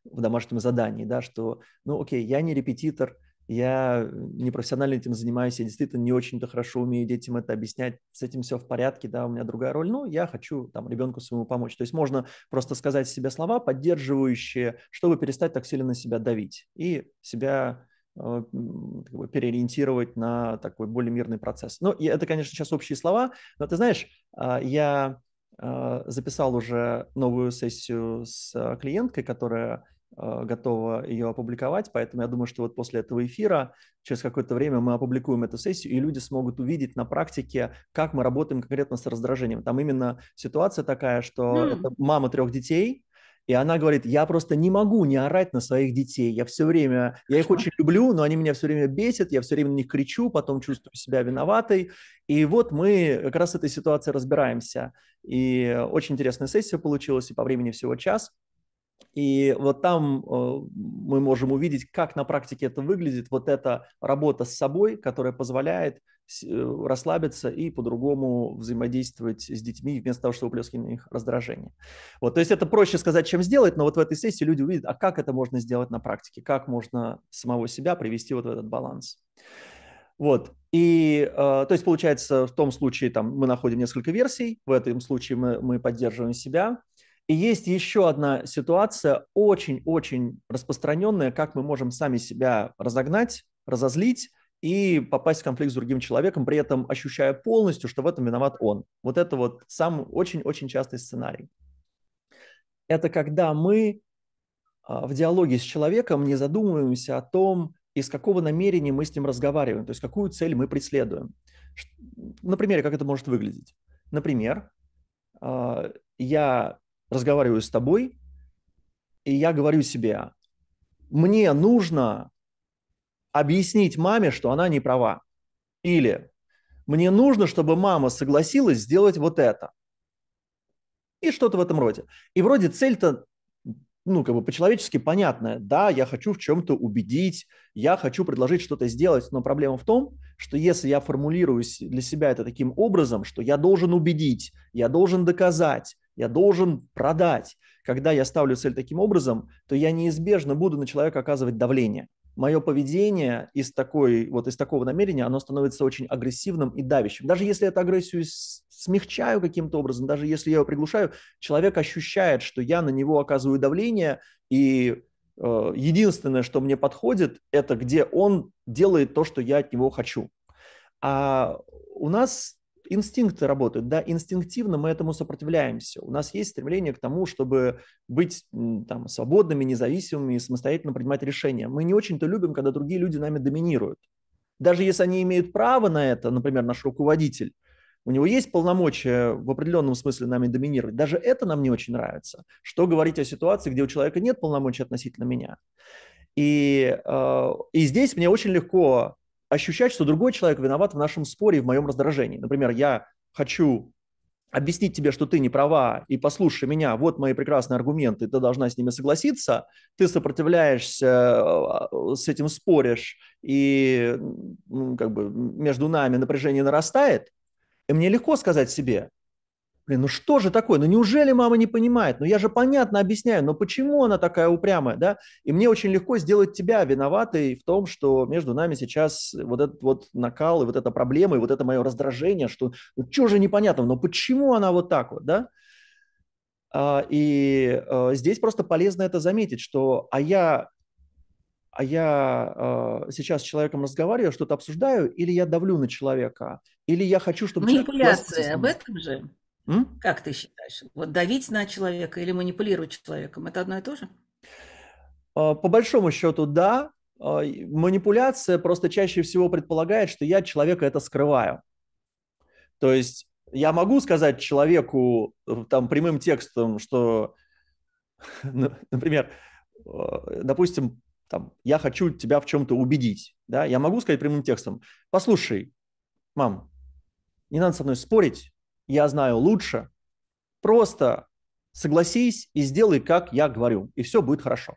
в домашнем задании, да, что, ну, окей, я не репетитор, я непрофессионально этим занимаюсь, я действительно не очень-то хорошо умею детям это объяснять, с этим все в порядке, да, у меня другая роль, но я хочу там ребенку своему помочь. То есть можно просто сказать себе слова, поддерживающие, чтобы перестать так сильно на себя давить и себя переориентировать на такой более мирный процесс. Ну, и это, конечно, сейчас общие слова, но ты знаешь, я записал уже новую сессию с клиенткой, которая готова ее опубликовать, поэтому я думаю, что вот после этого эфира через какое-то время мы опубликуем эту сессию, и люди смогут увидеть на практике, как мы работаем конкретно с раздражением. Там именно ситуация такая, что это мама 3 детей, и она говорит, я просто не могу не орать на своих детей, я все время, я их очень люблю, но они меня все время бесят, я все время на них кричу, потом чувствую себя виноватой, и вот мы как раз с этой ситуацией разбираемся. И очень интересная сессия получилась, и по времени всего час. И вот там мы можем увидеть, как на практике это выглядит, вот эта работа с собой, которая позволяет расслабиться и по-другому взаимодействовать с детьми, вместо того, чтобы выплескивать на них раздражение. Вот, то есть это проще сказать, чем сделать, но вот в этой сессии люди увидят, а как это можно сделать на практике, как можно самого себя привести вот в этот баланс. Вот, и, то есть получается, в том случае там, мы находим несколько версий, в этом случае мы поддерживаем себя. И есть еще одна ситуация, очень-очень распространенная, как мы можем сами себя разогнать, разозлить и попасть в конфликт с другим человеком, при этом ощущая полностью, что в этом виноват он. Вот это вот самый очень-очень частый сценарий. Это когда мы в диалоге с человеком не задумываемся о том, из какого намерения мы с ним разговариваем, то есть какую цель мы преследуем. На примере, как это может выглядеть. Например, я разговариваю с тобой, и я говорю себе, мне нужно объяснить маме, что она не права. Или мне нужно, чтобы мама согласилась сделать вот это. И что-то в этом роде. И вроде цель-то, ну, как бы по-человечески понятная. Да, я хочу в чем-то убедить, я хочу предложить что-то сделать. Но проблема в том, что если я формулирую для себя это таким образом, что я должен убедить, я должен доказать, я должен продать. Когда я ставлю цель таким образом, то я неизбежно буду на человека оказывать давление. Мое поведение из такого намерения, оно становится очень агрессивным и давящим. Даже если эту агрессию смягчаю каким-то образом, даже если я ее приглушаю, человек ощущает, что я на него оказываю давление, и единственное, что мне подходит, это где он делает то, что я от него хочу. А у нас инстинкты работают, да, инстинктивно мы этому сопротивляемся. У нас есть стремление к тому, чтобы быть там свободными, независимыми и самостоятельно принимать решения. Мы не очень-то любим, когда другие люди нами доминируют. Даже если они имеют право на это, например, наш руководитель, у него есть полномочия в определенном смысле нами доминировать. Даже это нам не очень нравится. Что говорить о ситуации, где у человека нет полномочий относительно меня. И здесь мне очень легко ощущать, что другой человек виноват в нашем споре и в моем раздражении. Например, я хочу объяснить тебе, что ты не права, и послушай меня, вот мои прекрасные аргументы, ты должна с ними согласиться, ты сопротивляешься, с этим споришь, и как бы между нами напряжение нарастает, и мне легко сказать себе, блин, ну что же такое, ну неужели мама не понимает, ну я же понятно объясняю, но почему она такая упрямая, да, и мне очень легко сделать тебя виноватой в том, что между нами сейчас вот этот вот накал и вот эта проблема, и вот это мое раздражение, что ну что же непонятно, но почему она вот так вот, да, и здесь просто полезно это заметить, что я сейчас с человеком разговариваю, что-то обсуждаю, или я давлю на человека, или я хочу, чтобы... Манипуляция об этом же. Как ты считаешь? Вот давить на человека или манипулировать человеком – это одно и то же? По большому счету, да. Манипуляция просто чаще всего предполагает, что я от человека это скрываю. То есть я могу сказать человеку там, прямым текстом, что, например, допустим, там, я хочу тебя в чем-то убедить. Да? Я могу сказать прямым текстом, послушай, мам, не надо со мной спорить, я знаю лучше, просто согласись и сделай, как я говорю, и все будет хорошо.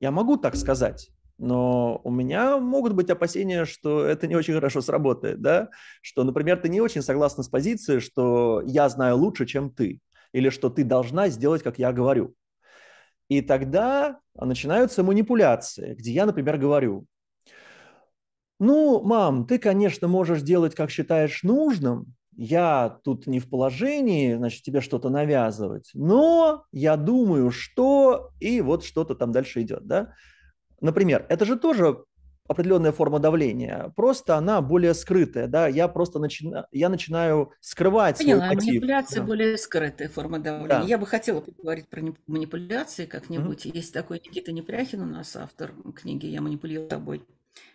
Я могу так сказать, но у меня могут быть опасения, что это не очень хорошо сработает, да? Что, например, ты не очень согласна с позицией, что я знаю лучше, чем ты, или что ты должна сделать, как я говорю. И тогда начинаются манипуляции, где я, например, говорю: ну, мам, ты, конечно, можешь делать, как считаешь нужным, я тут не в положении, значит, тебе что-то навязывать, но я думаю, что... И вот что-то там дальше идет, да? Например, это же тоже определенная форма давления, просто она более скрытая, да? Я просто начинаю скрывать свой мотив. Поняла, манипуляция более скрытая форма давления. Да. Я бы хотела поговорить про манипуляции как-нибудь. Есть такой Никита Непряхин у нас, автор книги «Я манипулирую тобой».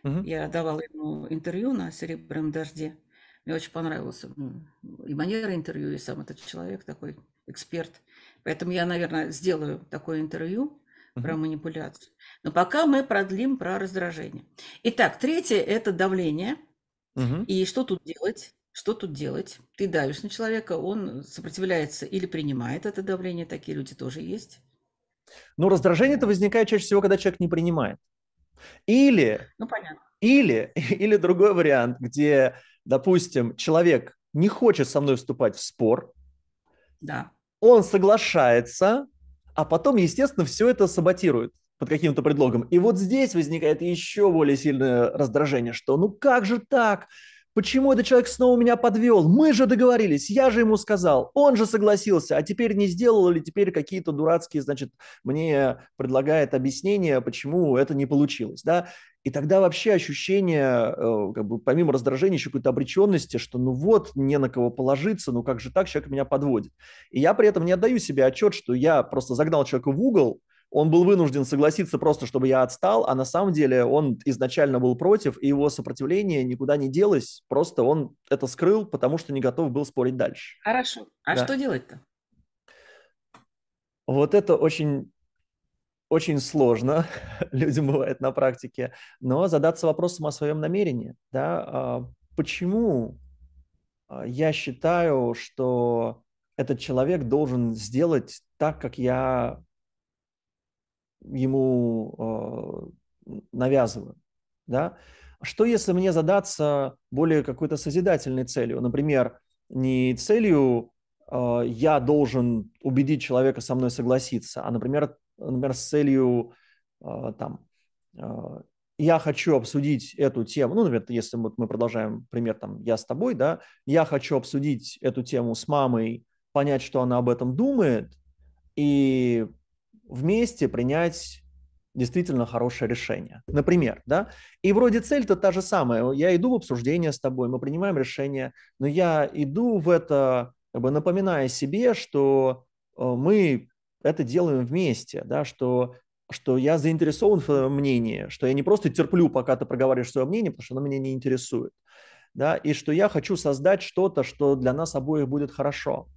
Я давала ему интервью на «Серебряном дожде». Мне очень понравился и манера интервью, и сам этот человек такой эксперт. Поэтому я, наверное, сделаю такое интервью про манипуляцию. Но пока мы продлим про раздражение. Итак, третье – это давление. И что тут делать? Что тут делать? Ты давишь на человека, он сопротивляется или принимает это давление. Такие люди тоже есть. Но раздражение-то возникает чаще всего, когда человек не принимает. Или, ну, понятно. Или другой вариант, где, допустим, человек не хочет со мной вступать в спор, да. Он соглашается, а потом, естественно, все это саботирует под каким-то предлогом. И вот здесь возникает еще более сильное раздражение, что ну как же так? Почему этот человек снова меня подвел? Мы же договорились, я же ему сказал, он же согласился, а теперь не сделал, или теперь какие-то дурацкие, значит, мне предлагает объяснение, почему это не получилось, да? И тогда вообще ощущение, как бы, помимо раздражения, еще какой-то обреченности, что ну вот, не на кого положиться, ну как же так, человек меня подводит. И я при этом не отдаю себе отчет, что я просто загнал человека в угол, он был вынужден согласиться просто, чтобы я отстал, а на самом деле он изначально был против, и его сопротивление никуда не делось, просто он это скрыл, потому что не готов был спорить дальше. Хорошо. А да. Что делать-то? Вот это очень, очень сложно, людям бывает на практике, но задаться вопросом о своем намерении. Да? Почему я считаю, что этот человек должен сделать так, как я... ему навязываю, да? Что если мне задаться более какой-то созидательной целью? Например, не целью «я должен убедить человека со мной согласиться», а, например с целью там, «я хочу обсудить эту тему». Ну, например, если мы продолжаем пример там, «я с тобой», да? «Я хочу обсудить эту тему с мамой, понять, что она об этом думает, и вместе принять действительно хорошее решение». Например, да? И вроде цель-то та же самая. Я иду в обсуждение с тобой, мы принимаем решение, но я иду в это, как бы напоминая себе, что мы это делаем вместе, да? Что я заинтересован в твоем мнении, что я не просто терплю, пока ты проговариваешь свое мнение, потому что оно меня не интересует, да? И что я хочу создать что-то, что для нас обоих будет хорошо.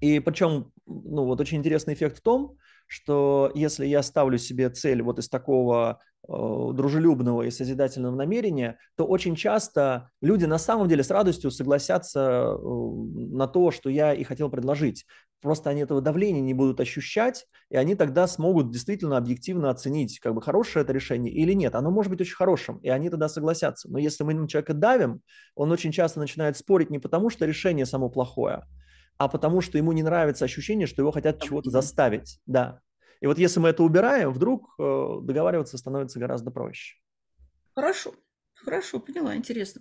И причем, ну, вот очень интересный эффект в том, что если я ставлю себе цель вот из такого дружелюбного и созидательного намерения, то очень часто люди на самом деле с радостью согласятся на то, что я и хотел предложить. Просто они этого давления не будут ощущать, и они тогда смогут действительно объективно оценить, как бы хорошее это решение или нет. Оно может быть очень хорошим, и они тогда согласятся. Но если мы на человека давим, он очень часто начинает спорить не потому, что решение само плохое, а потому что ему не нравится ощущение, что его хотят чего-то заставить. Да. И вот если мы это убираем, вдруг договариваться становится гораздо проще. Хорошо, хорошо, поняла, интересно.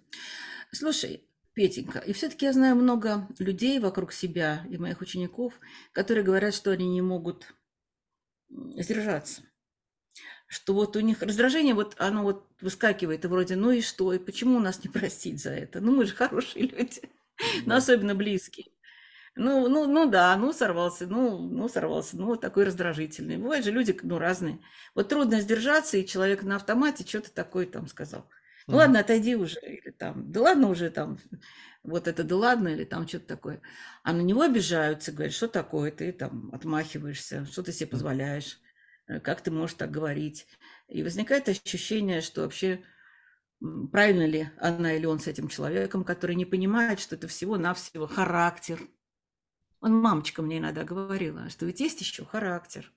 Слушай, Петенька, и все-таки я знаю много людей вокруг себя и моих учеников, которые говорят, что они не могут сдержаться. Что вот у них раздражение, вот оно вот выскакивает, и вроде, ну и что, и почему нас не простить за это? Ну мы же хорошие люди, но особенно близкие. Ну, сорвался, ну, такой раздражительный. Бывают же люди, ну, разные. Вот трудно сдержаться, и человек на автомате что-то такое там сказал. Ну, ладно, отойди уже, или там, да ладно уже там, вот это да ладно, или там что-то такое. А на него обижаются, говорят, что такое, ты там отмахиваешься, что ты себе позволяешь, как ты можешь так говорить. И возникает ощущение, что вообще... правильно ли она или он с этим человеком, который не понимает, что это всего-навсего характер. Мамочка мне иногда говорила, что ведь есть еще характер.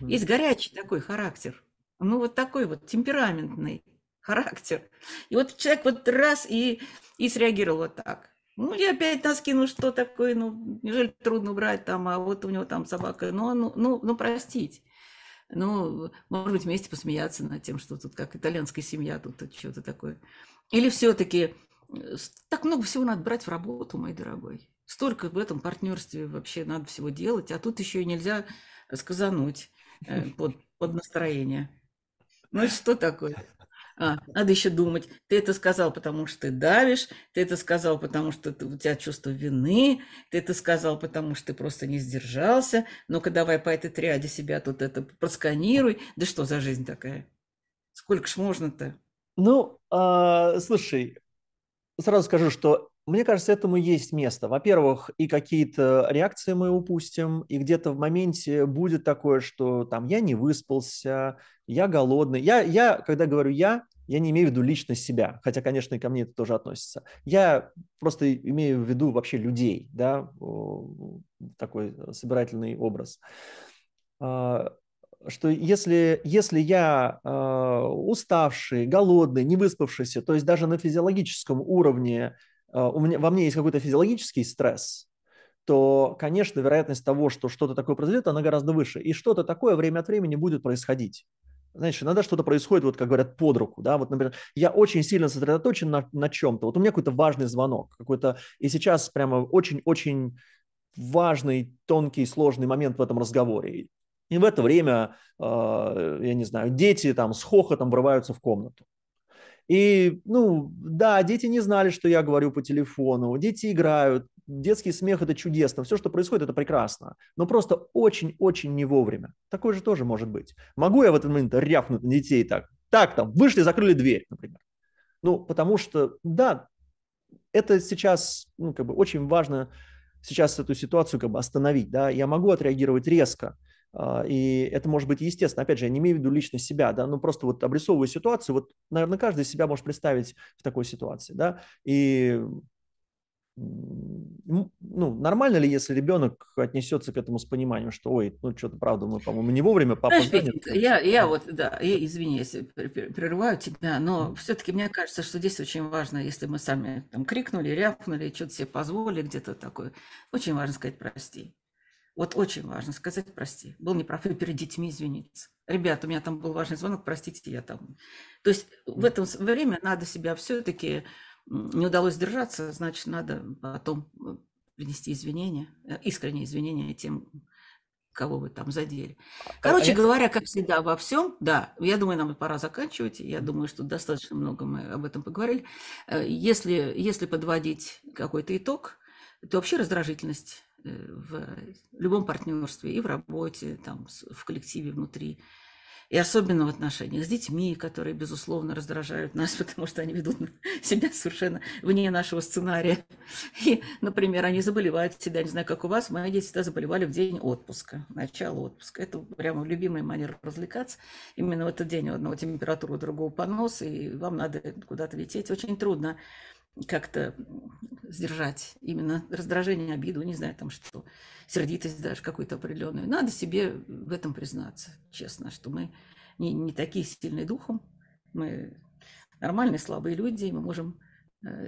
Есть горячий такой характер. Ну, вот такой вот темпераментный характер. И вот человек вот раз и среагировал вот так. Ну, я опять носки, ну что такое, ну, неужели трудно убрать там, а вот у него там собака, ну, простить. Ну, может быть, вместе посмеяться над тем, что тут как итальянская семья, тут что-то такое. Или все-таки так много всего надо брать в работу, мой дорогой. Столько в этом партнерстве вообще надо всего делать, а тут еще и нельзя сказануть под настроение. Ну, что такое? Надо еще думать. Ты это сказал, потому что ты давишь, ты это сказал, потому что у тебя чувство вины, ты это сказал, потому что ты просто не сдержался. Ну-ка, давай по этой триаде себя тут это просканируй. Да что за жизнь такая? Сколько ж можно-то? Ну, слушай, сразу скажу, что мне кажется, этому есть место. Во-первых, и какие-то реакции мы упустим, и где-то в моменте будет такое, что там я не выспался, я голодный. Я когда говорю «я», не имею в виду лично себя, хотя, конечно, и ко мне это тоже относится. Я просто имею в виду вообще людей, да, такой собирательный образ. Что если я уставший, голодный, не выспавшийся, то есть даже на физиологическом уровне во мне есть какой-то физиологический стресс, то, конечно, вероятность того, что что-то такое произойдет, она гораздо выше. И что-то такое время от времени будет происходить. Знаешь, иногда что-то происходит, вот как говорят, под руку. Да? Вот, например, я очень сильно сосредоточен на чем-то. Вот у меня какой-то важный звонок. Какой-то... И сейчас прямо очень-очень важный, тонкий, сложный момент в этом разговоре. И в это время, я не знаю, дети там с хохотом врываются в комнату. И, ну, да, дети не знали, что я говорю по телефону, дети играют, детский смех – это чудесно, все, что происходит, это прекрасно, но просто очень-очень не вовремя. Такое же тоже может быть. Могу я в этот момент рявкнуть на детей так там, вышли, закрыли дверь, например. Ну, потому что, да, это сейчас, ну, как бы очень важно сейчас эту ситуацию как бы остановить, да, я могу отреагировать резко. И это может быть естественно. Опять же, я не имею в виду лично себя, да, но просто вот обрисовываю ситуацию. Вот, наверное, каждый себя может представить в такой ситуации, да. И ну, нормально ли, если ребенок отнесется к этому с пониманием, что, ой, ну что-то, правда, мы, по-моему, не вовремя, папа звонит. Я вот, да, извини, если прерываю тебя, но все-таки мне кажется, что здесь очень важно, если мы сами там крикнули, рявкнули, что-то себе позволили, где-то такое, очень важно сказать «прости». Вот очень важно сказать «прости». Был неправ, и перед детьми извиниться. Ребята, у меня там был важный звонок, простите, я там... То есть в это время надо себя все-таки... Не удалось сдержаться, значит, надо потом принести извинения, искренние извинения тем, кого вы там задели. Короче говоря, как всегда обо всем, да, я думаю, нам пора заканчивать. Я думаю, что достаточно много мы об этом поговорили. Если подводить какой-то итог, то вообще раздражительность... в любом партнерстве, и в работе, там, в коллективе внутри, и особенно в отношениях с детьми, которые, безусловно, раздражают нас, потому что они ведут себя совершенно вне нашего сценария. И, например, они заболевают всегда, не знаю, как у вас, мои дети всегда заболевали в день отпуска, начало отпуска. Это прямо любимая манера развлекаться. Именно в этот день у одного температура, у другого понос, и вам надо куда-то лететь. Очень трудно как-то сдержать именно раздражение, обиду, не знаю там что, сердитость даже какую-то определенную. Надо себе в этом признаться, честно, что мы не такие сильные духом, мы нормальные, слабые люди, и мы можем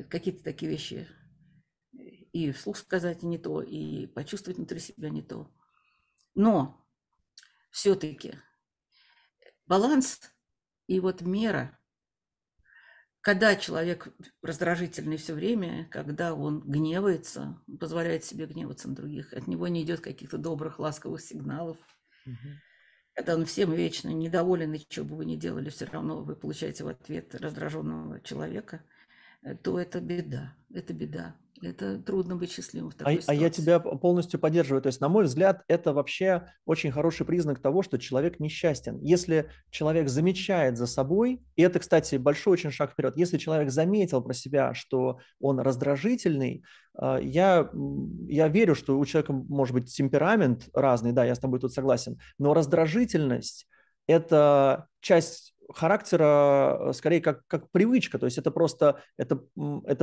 какие-то такие вещи и вслух сказать не то, и почувствовать внутри себя не то. Но все-таки баланс и вот мера. Когда человек раздражительный все время, когда он гневается, позволяет себе гневаться на других, от него не идет каких-то добрых, ласковых сигналов, когда он всем вечно недоволен, и что бы вы ни делали, все равно вы получаете в ответ раздраженного человека, то это беда, это беда. Это трудно быть счастливым в такой ситуации. Я тебя полностью поддерживаю. То есть, на мой взгляд, это вообще очень хороший признак того, что человек несчастен. Если человек замечает за собой, и это, кстати, большой очень шаг вперед, если человек заметил про себя, что он раздражительный, я верю, что у человека может быть темперамент разный, да, я с тобой тут согласен, но раздражительность – это часть характера скорее как привычка, то есть это просто это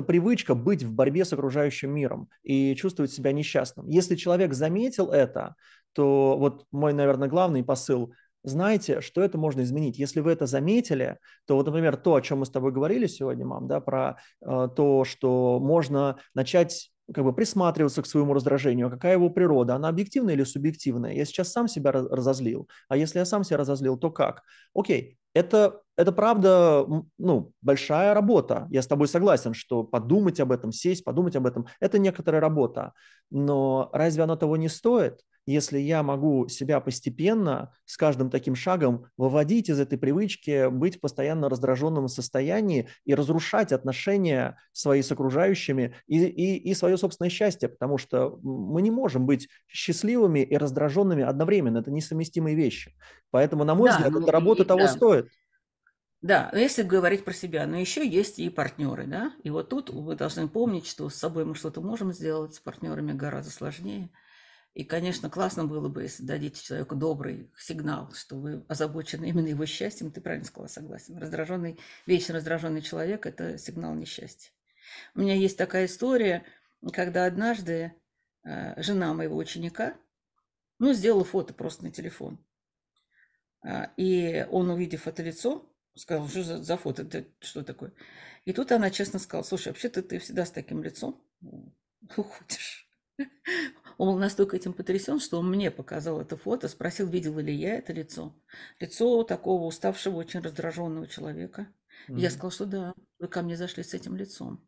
привычка быть в борьбе с окружающим миром и чувствовать себя несчастным. Если человек заметил это, то вот мой, наверное, главный посыл знайте, что это можно изменить. Если вы это заметили, то вот, например, то, о чем мы с тобой говорили сегодня, мам, да, про то, что можно начать как бы присматриваться к своему раздражению, какая его природа, она объективная или субъективная? Я сейчас сам себя разозлил, а если я сам себя разозлил, то как? Окей, это правда, ну, большая работа. Я с тобой согласен, что подумать об этом, сесть, подумать об этом – это некоторая работа. Но разве оно того не стоит, если я могу себя постепенно, с каждым таким шагом, выводить из этой привычки, быть в постоянно раздраженном состоянии и разрушать отношения свои с окружающими и свое собственное счастье, потому что мы не можем быть счастливыми и раздраженными одновременно, это несовместимые вещи. Поэтому, на мой взгляд, эта работа того стоит. Да, но если говорить про себя, но еще есть и партнеры, да, и вот тут вы должны помнить, что с собой мы что-то можем сделать, с партнерами гораздо сложнее. И, конечно, классно было бы, если дадите человеку добрый сигнал, что вы озабочены именно его счастьем. Ты правильно сказала, согласен. Раздраженный, вечно раздраженный человек – это сигнал несчастья. У меня есть такая история, когда однажды жена моего ученика, ну, сделала фото просто на телефон. И он, увидев это лицо, сказал, что за фото, это что такое? И тут она честно сказала, слушай, вообще-то ты всегда с таким лицом уходишь. Он был настолько этим потрясен, что он мне показал это фото, спросил, видела ли я это лицо. Лицо такого уставшего, очень раздраженного человека. Mm-hmm. Я сказала, что да, вы ко мне зашли с этим лицом.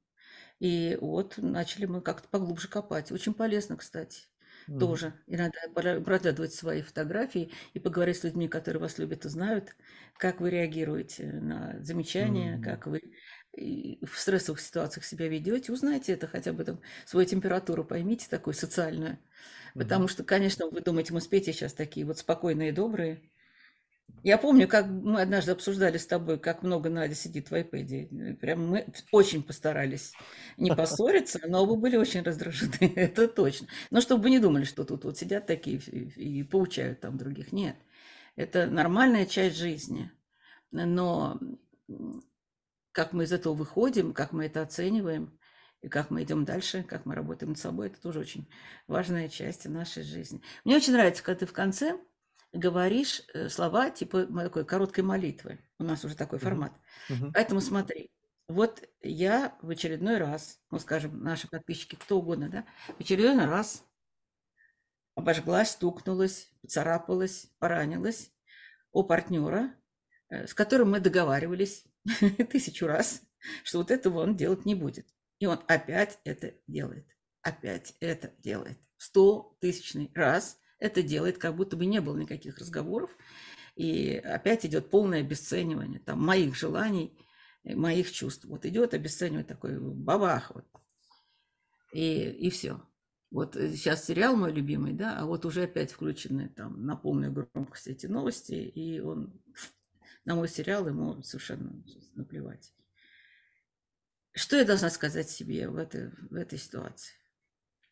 И вот начали мы как-то поглубже копать. Очень полезно, кстати, mm-hmm. тоже. И надо проглядывать свои фотографии и поговорить с людьми, которые вас любят и знают, как вы реагируете на замечания, mm-hmm. как вы... И в стрессовых ситуациях себя ведете, узнайте это хотя бы там, свою температуру, поймите такую социальную. Потому что, конечно, вы думаете, мы с Петей сейчас такие вот спокойные, добрые. Я помню, как мы однажды обсуждали с тобой, как много Надя сидит в iPad. Прям мы очень постарались не поссориться, но оба были очень раздражены, это точно. Но чтобы вы не думали, что тут вот сидят такие и поучают там других. Нет, это нормальная часть жизни. Но... как мы из этого выходим, как мы это оцениваем, и как мы идем дальше, как мы работаем над собой, это тоже очень важная часть нашей жизни. Мне очень нравится, когда ты в конце говоришь слова типа такой короткой молитвы. У нас уже такой формат. Mm-hmm. Поэтому смотри, вот я в очередной раз, ну, скажем, наши подписчики, кто угодно, да, в очередной раз обожглась, стукнулась, царапалась, поранилась у партнера, с которым мы договаривались 1000 раз, что вот этого он делать не будет. И он опять это делает. Опять это делает. 100 тысячный раз это делает, как будто бы не было никаких разговоров. И опять идет полное обесценивание там, моих желаний, моих чувств. Вот идет обесценивание такой бабах. Вот. И все. Вот сейчас сериал мой любимый, да, а вот уже опять включены там на полную громкость эти новости, и он... На мой сериал ему совершенно наплевать. Что я должна сказать себе в этой ситуации?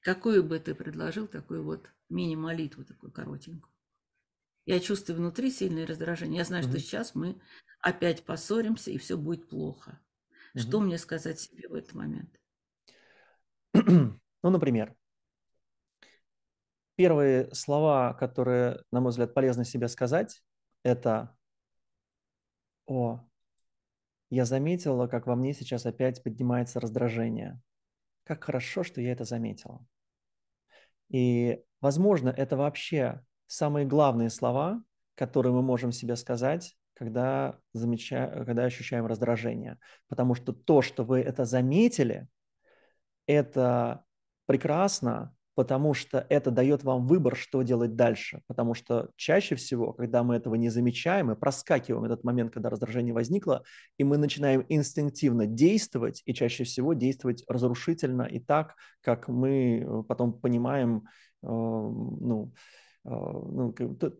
Какую бы ты предложил такую вот мини-молитву, такую коротенькую? Я чувствую внутри сильное раздражение. Я знаю, что сейчас мы опять поссоримся, и все будет плохо. Что мне сказать себе в этот момент? Ну, например, первые слова, которые, на мой взгляд, полезно себе сказать, это... О, я заметила, как во мне сейчас опять поднимается раздражение. Как хорошо, что я это заметила. И, возможно, это вообще самые главные слова, которые мы можем себе сказать, когда ощущаем раздражение. Потому что то, что вы это заметили, это прекрасно, потому что это дает вам выбор, что делать дальше. Потому что чаще всего, когда мы этого не замечаем, мы проскакиваем этот момент, когда раздражение возникло, и мы начинаем инстинктивно действовать, и чаще всего действовать разрушительно и так, как мы потом понимаем,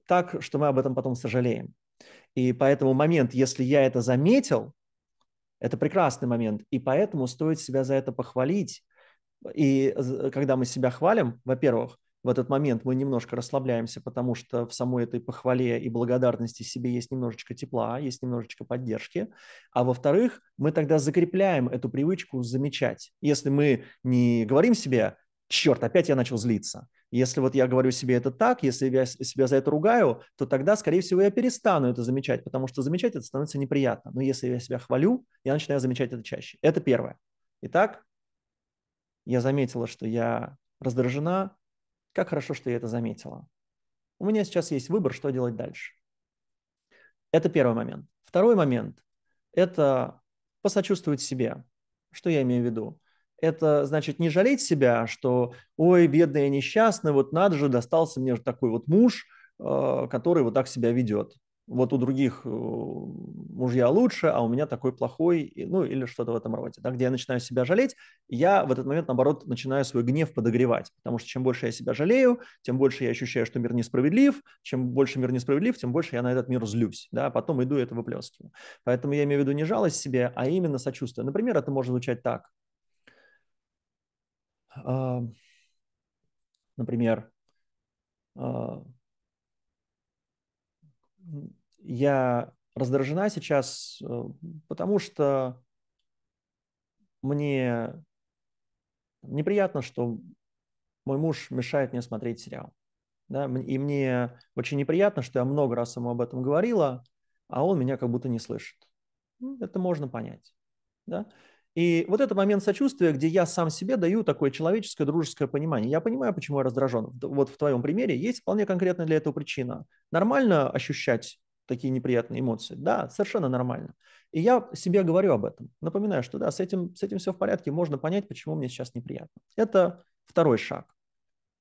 так, что мы об этом потом сожалеем. И поэтому момент, если я это заметил, это прекрасный момент, и поэтому стоит себя за это похвалить. И когда мы себя хвалим, во-первых, в этот момент мы немножко расслабляемся, потому что в самой этой похвале и благодарности себе есть немножечко тепла, есть немножечко поддержки. А во-вторых, мы тогда закрепляем эту привычку замечать. Если мы не говорим себе «черт, опять я начал злиться», Если вот я говорю себе это так, если я себя за это ругаю, то тогда, скорее всего, я перестану это замечать, потому что замечать это становится неприятно. Но если я себя хвалю, я начинаю замечать это чаще. Это первое. Итак, я заметила, что я раздражена. Как хорошо, что я это заметила. У меня сейчас есть выбор, что делать дальше. Это первый момент. Второй момент – это посочувствовать себе. Что я имею в виду? Это значит не жалеть себя, что «Ой, бедный я несчастный, вот надо же, достался мне такой вот муж, который вот так себя ведет. Вот у других мужья лучше, а у меня такой плохой», ну или что-то в этом роде. Да, где я начинаю себя жалеть, я в этот момент, наоборот, начинаю свой гнев подогревать, потому что чем больше я себя жалею, тем больше я ощущаю, что мир несправедлив, чем больше мир несправедлив, тем больше я на этот мир злюсь, да, потом иду и это выплескиваю. Поэтому я имею в виду не жалость себе, а именно сочувствие. Например, это может звучать так. Например, я раздражена сейчас, потому что мне неприятно, что мой муж мешает мне смотреть сериал. Да? И мне очень неприятно, что я много раз ему об этом говорила, а он меня как будто не слышит. Это можно понять. Да? И вот это момент сочувствия, где я сам себе даю такое человеческое, дружеское понимание. Я понимаю, почему я раздражен. Вот в твоем примере есть вполне конкретная для этого причина. Нормально ощущать такие неприятные эмоции? Да, совершенно нормально. И я себе говорю об этом. Напоминаю, что да, с этим все в порядке. Можно понять, почему мне сейчас неприятно. Это второй шаг.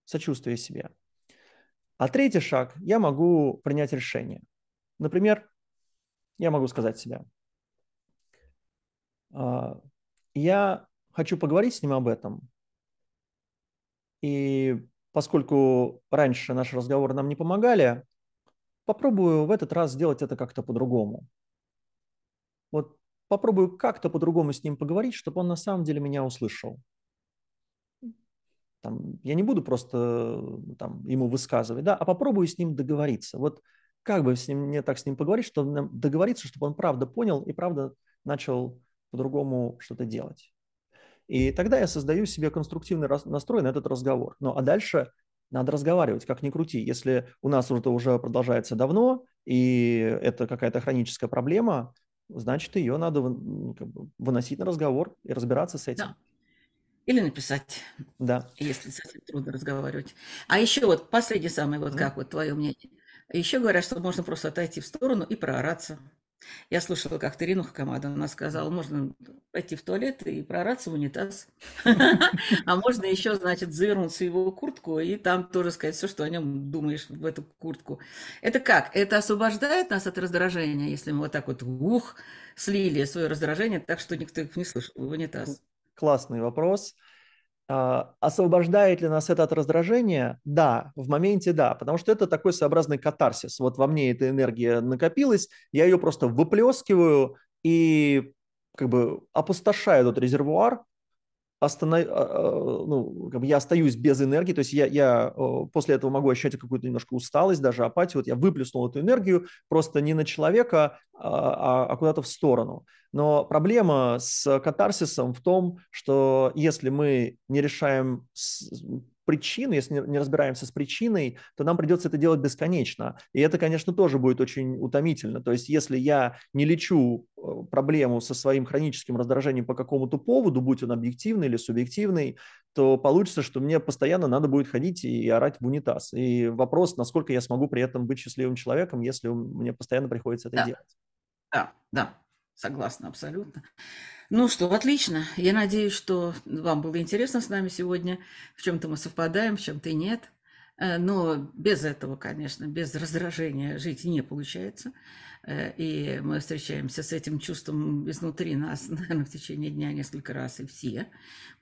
Сочувствие себе. А третий шаг. Я могу принять решение. Например, я могу сказать себе: я хочу поговорить с ним об этом, и поскольку раньше наши разговоры нам не помогали, попробую в этот раз сделать это как-то по-другому. Вот попробую как-то по-другому с ним поговорить, чтобы он на самом деле меня услышал. Там, я не буду просто там ему высказывать, да, а попробую с ним договориться. Вот как бы мне так с ним поговорить, чтобы договориться, чтобы он правда понял и правда начал по-другому что-то делать. И тогда я создаю себе конструктивный настрой на этот разговор. Ну, а дальше надо разговаривать, как ни крути. Если у нас это уже продолжается давно, и это какая-то хроническая проблема, значит, ее надо выносить на разговор и разбираться с этим. Да. Или написать, да, если совсем трудно разговаривать. А еще вот последний самый, вот как вот твое мнение. Еще говорят, что можно просто отойти в сторону и проораться. Я слышала, как Ирина Хакамада, она сказала, можно пойти в туалет и проораться в унитаз. А можно еще, значит, завернуться в его куртку и там тоже сказать все, что о нем думаешь в эту куртку. Это как? Это освобождает нас от раздражения, если мы вот так вот слили свое раздражение, так что никто их не слышал, в унитаз. Классный вопрос. Освобождает ли нас это от раздражения? Да, в моменте да, потому что это такой своеобразный катарсис. Вот во мне эта энергия накопилась, я ее просто выплескиваю и как бы опустошаю этот резервуар, я остаюсь без энергии, то есть я после этого могу ощущать какую-то немножко усталость, даже апатию. Вот я выплеснул эту энергию просто не на человека, а куда-то в сторону. Но проблема с катарсисом в том, что если мы не решаем причину, если не разбираемся с причиной, то нам придется это делать бесконечно. И это, конечно, тоже будет очень утомительно. То есть если я не лечу проблему со своим хроническим раздражением по какому-то поводу, будь он объективный или субъективный, то получится, что мне постоянно надо будет ходить и орать в унитаз. И вопрос, насколько я смогу при этом быть счастливым человеком, если мне постоянно приходится это делать. Да. Согласна, абсолютно. Ну что, отлично. Я надеюсь, что вам было интересно с нами сегодня. В чем-то мы совпадаем, в чем-то и нет. Но без этого, конечно, без раздражения жить не получается. И мы встречаемся с этим чувством изнутри нас, наверное, в течение дня несколько раз, и все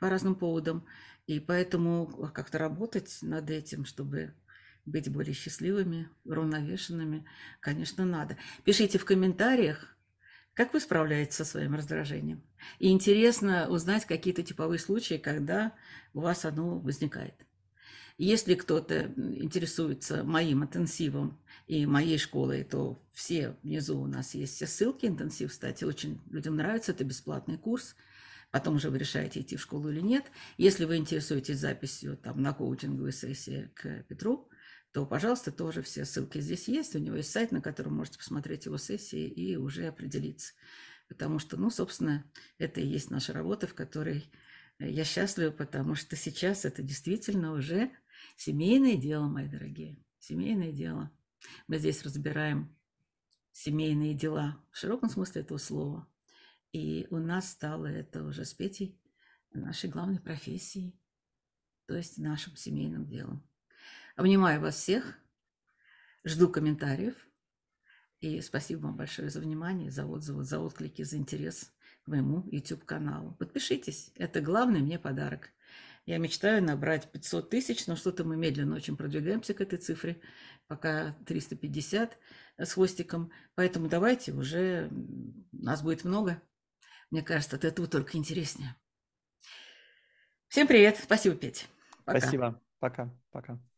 по разным поводам. И поэтому как-то работать над этим, чтобы быть более счастливыми, уравновешенными, конечно, надо. Пишите в комментариях, как вы справляетесь со своим раздражением. И интересно узнать какие-то типовые случаи, когда у вас оно возникает. Если кто-то интересуется моим интенсивом и моей школой, то все внизу у нас есть все ссылки. Интенсив, кстати, очень людям нравится. Это бесплатный курс, Потом уже вы решаете, идти в школу или нет. Если вы интересуетесь записью там, на коучинговой сессии к Петру, то, пожалуйста, тоже все ссылки здесь есть. У него есть сайт, на котором можете посмотреть его сессии и уже определиться. Потому что, ну, собственно, это и есть наша работа, в которой я счастлива, потому что сейчас это действительно уже семейное дело, мои дорогие. Семейное дело. Мы здесь разбираем семейные дела в широком смысле этого слова. И у нас стало это уже с Петей нашей главной профессией, то есть нашим семейным делом. Обнимаю вас всех, жду комментариев. И спасибо вам большое за внимание, за отзывы, за отклики, за интерес к моему YouTube-каналу. Подпишитесь, это главный мне подарок. Я мечтаю набрать 500 тысяч, но что-то мы медленно очень продвигаемся к этой цифре, пока 350 с хвостиком. Поэтому давайте уже, нас будет много. Мне кажется, от этого только интереснее. Всем привет, спасибо, Петя. Пока. Спасибо, пока, пока.